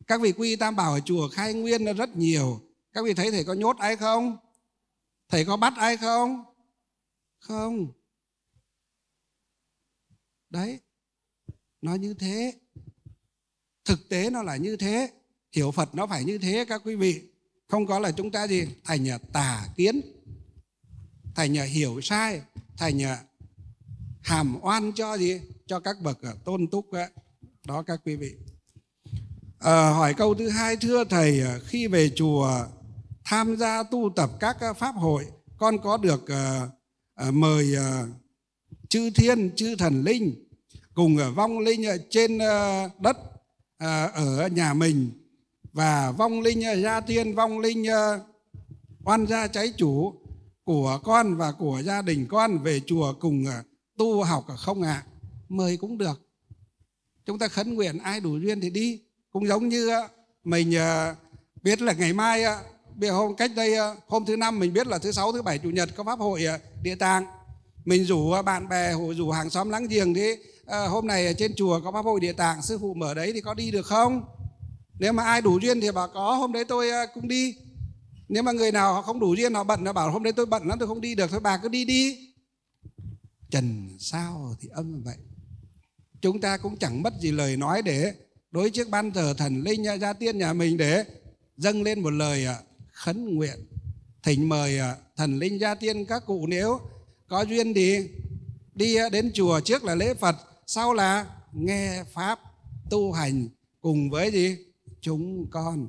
Các vị quy tam bảo ở chùa Khai Nguyên là rất nhiều. Các vị thấy thầy có nhốt ai không? Thầy có bắt ai không? Không. Đấy, nó như thế. Thực tế nó là như thế. Hiểu Phật nó phải như thế các quý vị. Không có là chúng ta gì? Thành nhà tà kiến, thành nhà hiểu sai, thành nhà hàm oan cho gì? Cho các bậc tôn túc đó, đó các quý vị. À, hỏi câu thứ hai: thưa thầy, khi về chùa tham gia tu tập các pháp hội, con có được uh, mời uh, chư thiên, chư thần linh cùng vong linh trên đất ở nhà mình, và vong linh gia tiên, vong linh oan gia trái chủ của con và của gia đình con về chùa cùng tu học không ạ? À? Mời cũng được. Chúng ta khấn nguyện ai đủ duyên thì đi. Cũng giống như mình biết là ngày mai, hôm cách đây hôm thứ năm mình biết là thứ sáu, thứ bảy, chủ nhật có pháp hội Địa Tạng. Mình rủ bạn bè, rủ hàng xóm láng giềng thế. À, hôm nay trên chùa có pháp hội Địa Tạng, sư phụ mở đấy thì có đi được không? Nếu mà ai đủ duyên thì bảo có, hôm đấy tôi cũng đi. Nếu mà người nào không đủ duyên, họ bận, nó bảo hôm đấy tôi bận lắm, tôi không đi được, thôi bà cứ đi đi. Trần sao thì âm vậy. Chúng ta cũng chẳng mất gì lời nói để đối trước ban thờ thần linh gia tiên nhà mình để dâng lên một lời khấn nguyện, thỉnh mời thần linh gia tiên các cụ nếu có duyên thì đi đến chùa, trước là lễ Phật, sau là nghe pháp tu hành cùng với gì? Chúng con.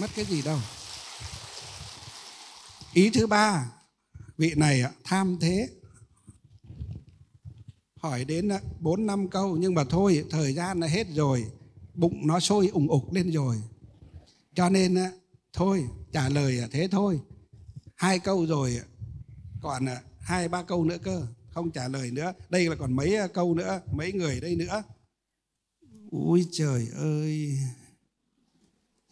Mất cái gì đâu. Ý thứ ba, vị này tham thế. Hỏi đến bốn năm câu nhưng mà thôi, thời gian là hết rồi, bụng nó sôi ủng ục lên rồi. Cho nên thôi, trả lời thế thôi. Hai câu rồi, còn hai ba câu nữa cơ, không trả lời nữa. Đây là còn mấy câu nữa, mấy người đây nữa. Ui trời ơi,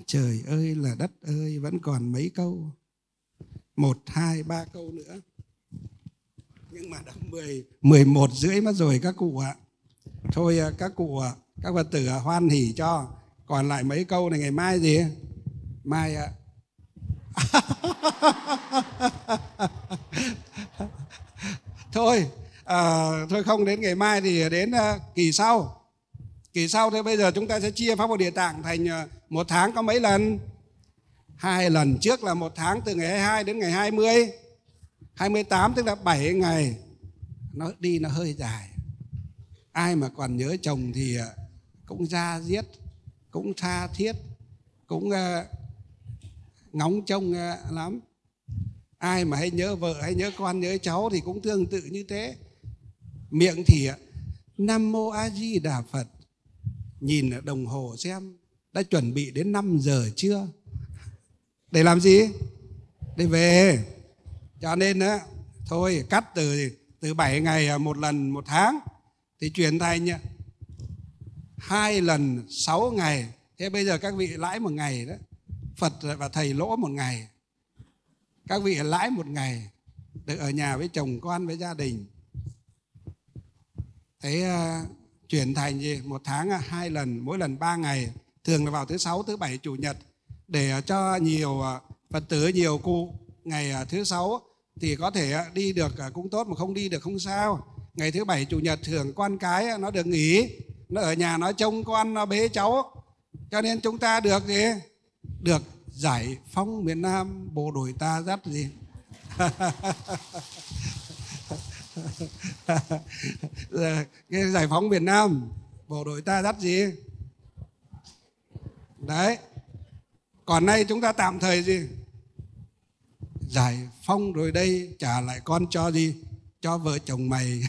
trời ơi là đất ơi, vẫn còn mấy câu, một hai ba câu nữa. Nhưng mà đã mười mười một rưỡi mất rồi các cụ ạ. Thôi các cụ, các Phật tử hoan hỉ cho. Còn lại mấy câu này ngày mai gì? Mai ạ. Thôi à, thôi không đến ngày mai thì đến uh, kỳ sau. Kỳ sau thì bây giờ chúng ta sẽ chia Pháp hội Địa Tạng thành uh, một tháng có mấy lần? Hai lần. Trước là một tháng từ ngày hai mươi hai đến ngày hai mươi. hai mươi tám tức là bảy ngày, nó đi nó hơi dài. Ai mà còn nhớ chồng thì cũng da diết, cũng tha thiết, cũng uh, ngóng trông uh, lắm. Ai mà hay nhớ vợ, hay nhớ con, nhớ cháu thì cũng tương tự như thế. Miệng thì Nam Mô A Di Đà Phật, nhìn đồng hồ xem đã chuẩn bị đến năm giờ chưa, để làm gì, để về. Cho nên đó, thôi cắt từ từ bảy ngày một lần một tháng thì chuyển thành hai lần sáu ngày. Thế bây giờ các vị lãi một ngày đó, Phật và thầy lỗ một ngày, các vị lãi một ngày được ở nhà với chồng con, với gia đình. Thế uh, chuyển thành gì, một tháng uh, hai lần, mỗi lần ba ngày, thường là vào thứ sáu, thứ bảy, chủ nhật, để uh, cho nhiều uh, Phật tử, nhiều cụ. Ngày uh, thứ sáu thì có thể uh, đi được uh, cũng tốt, mà không đi được không sao. Ngày thứ bảy, chủ nhật thường con cái uh, nó được nghỉ, nó ở nhà nó trông con, nó bế cháu. Cho nên chúng ta được gì, được giải phóng miền Nam, bộ đội ta dắt gì. Cái giải phóng Việt Nam, bộ đội ta dắt gì đấy. Còn nay chúng ta tạm thời gì, giải phóng rồi đây, trả lại con cho gì, cho vợ chồng mày.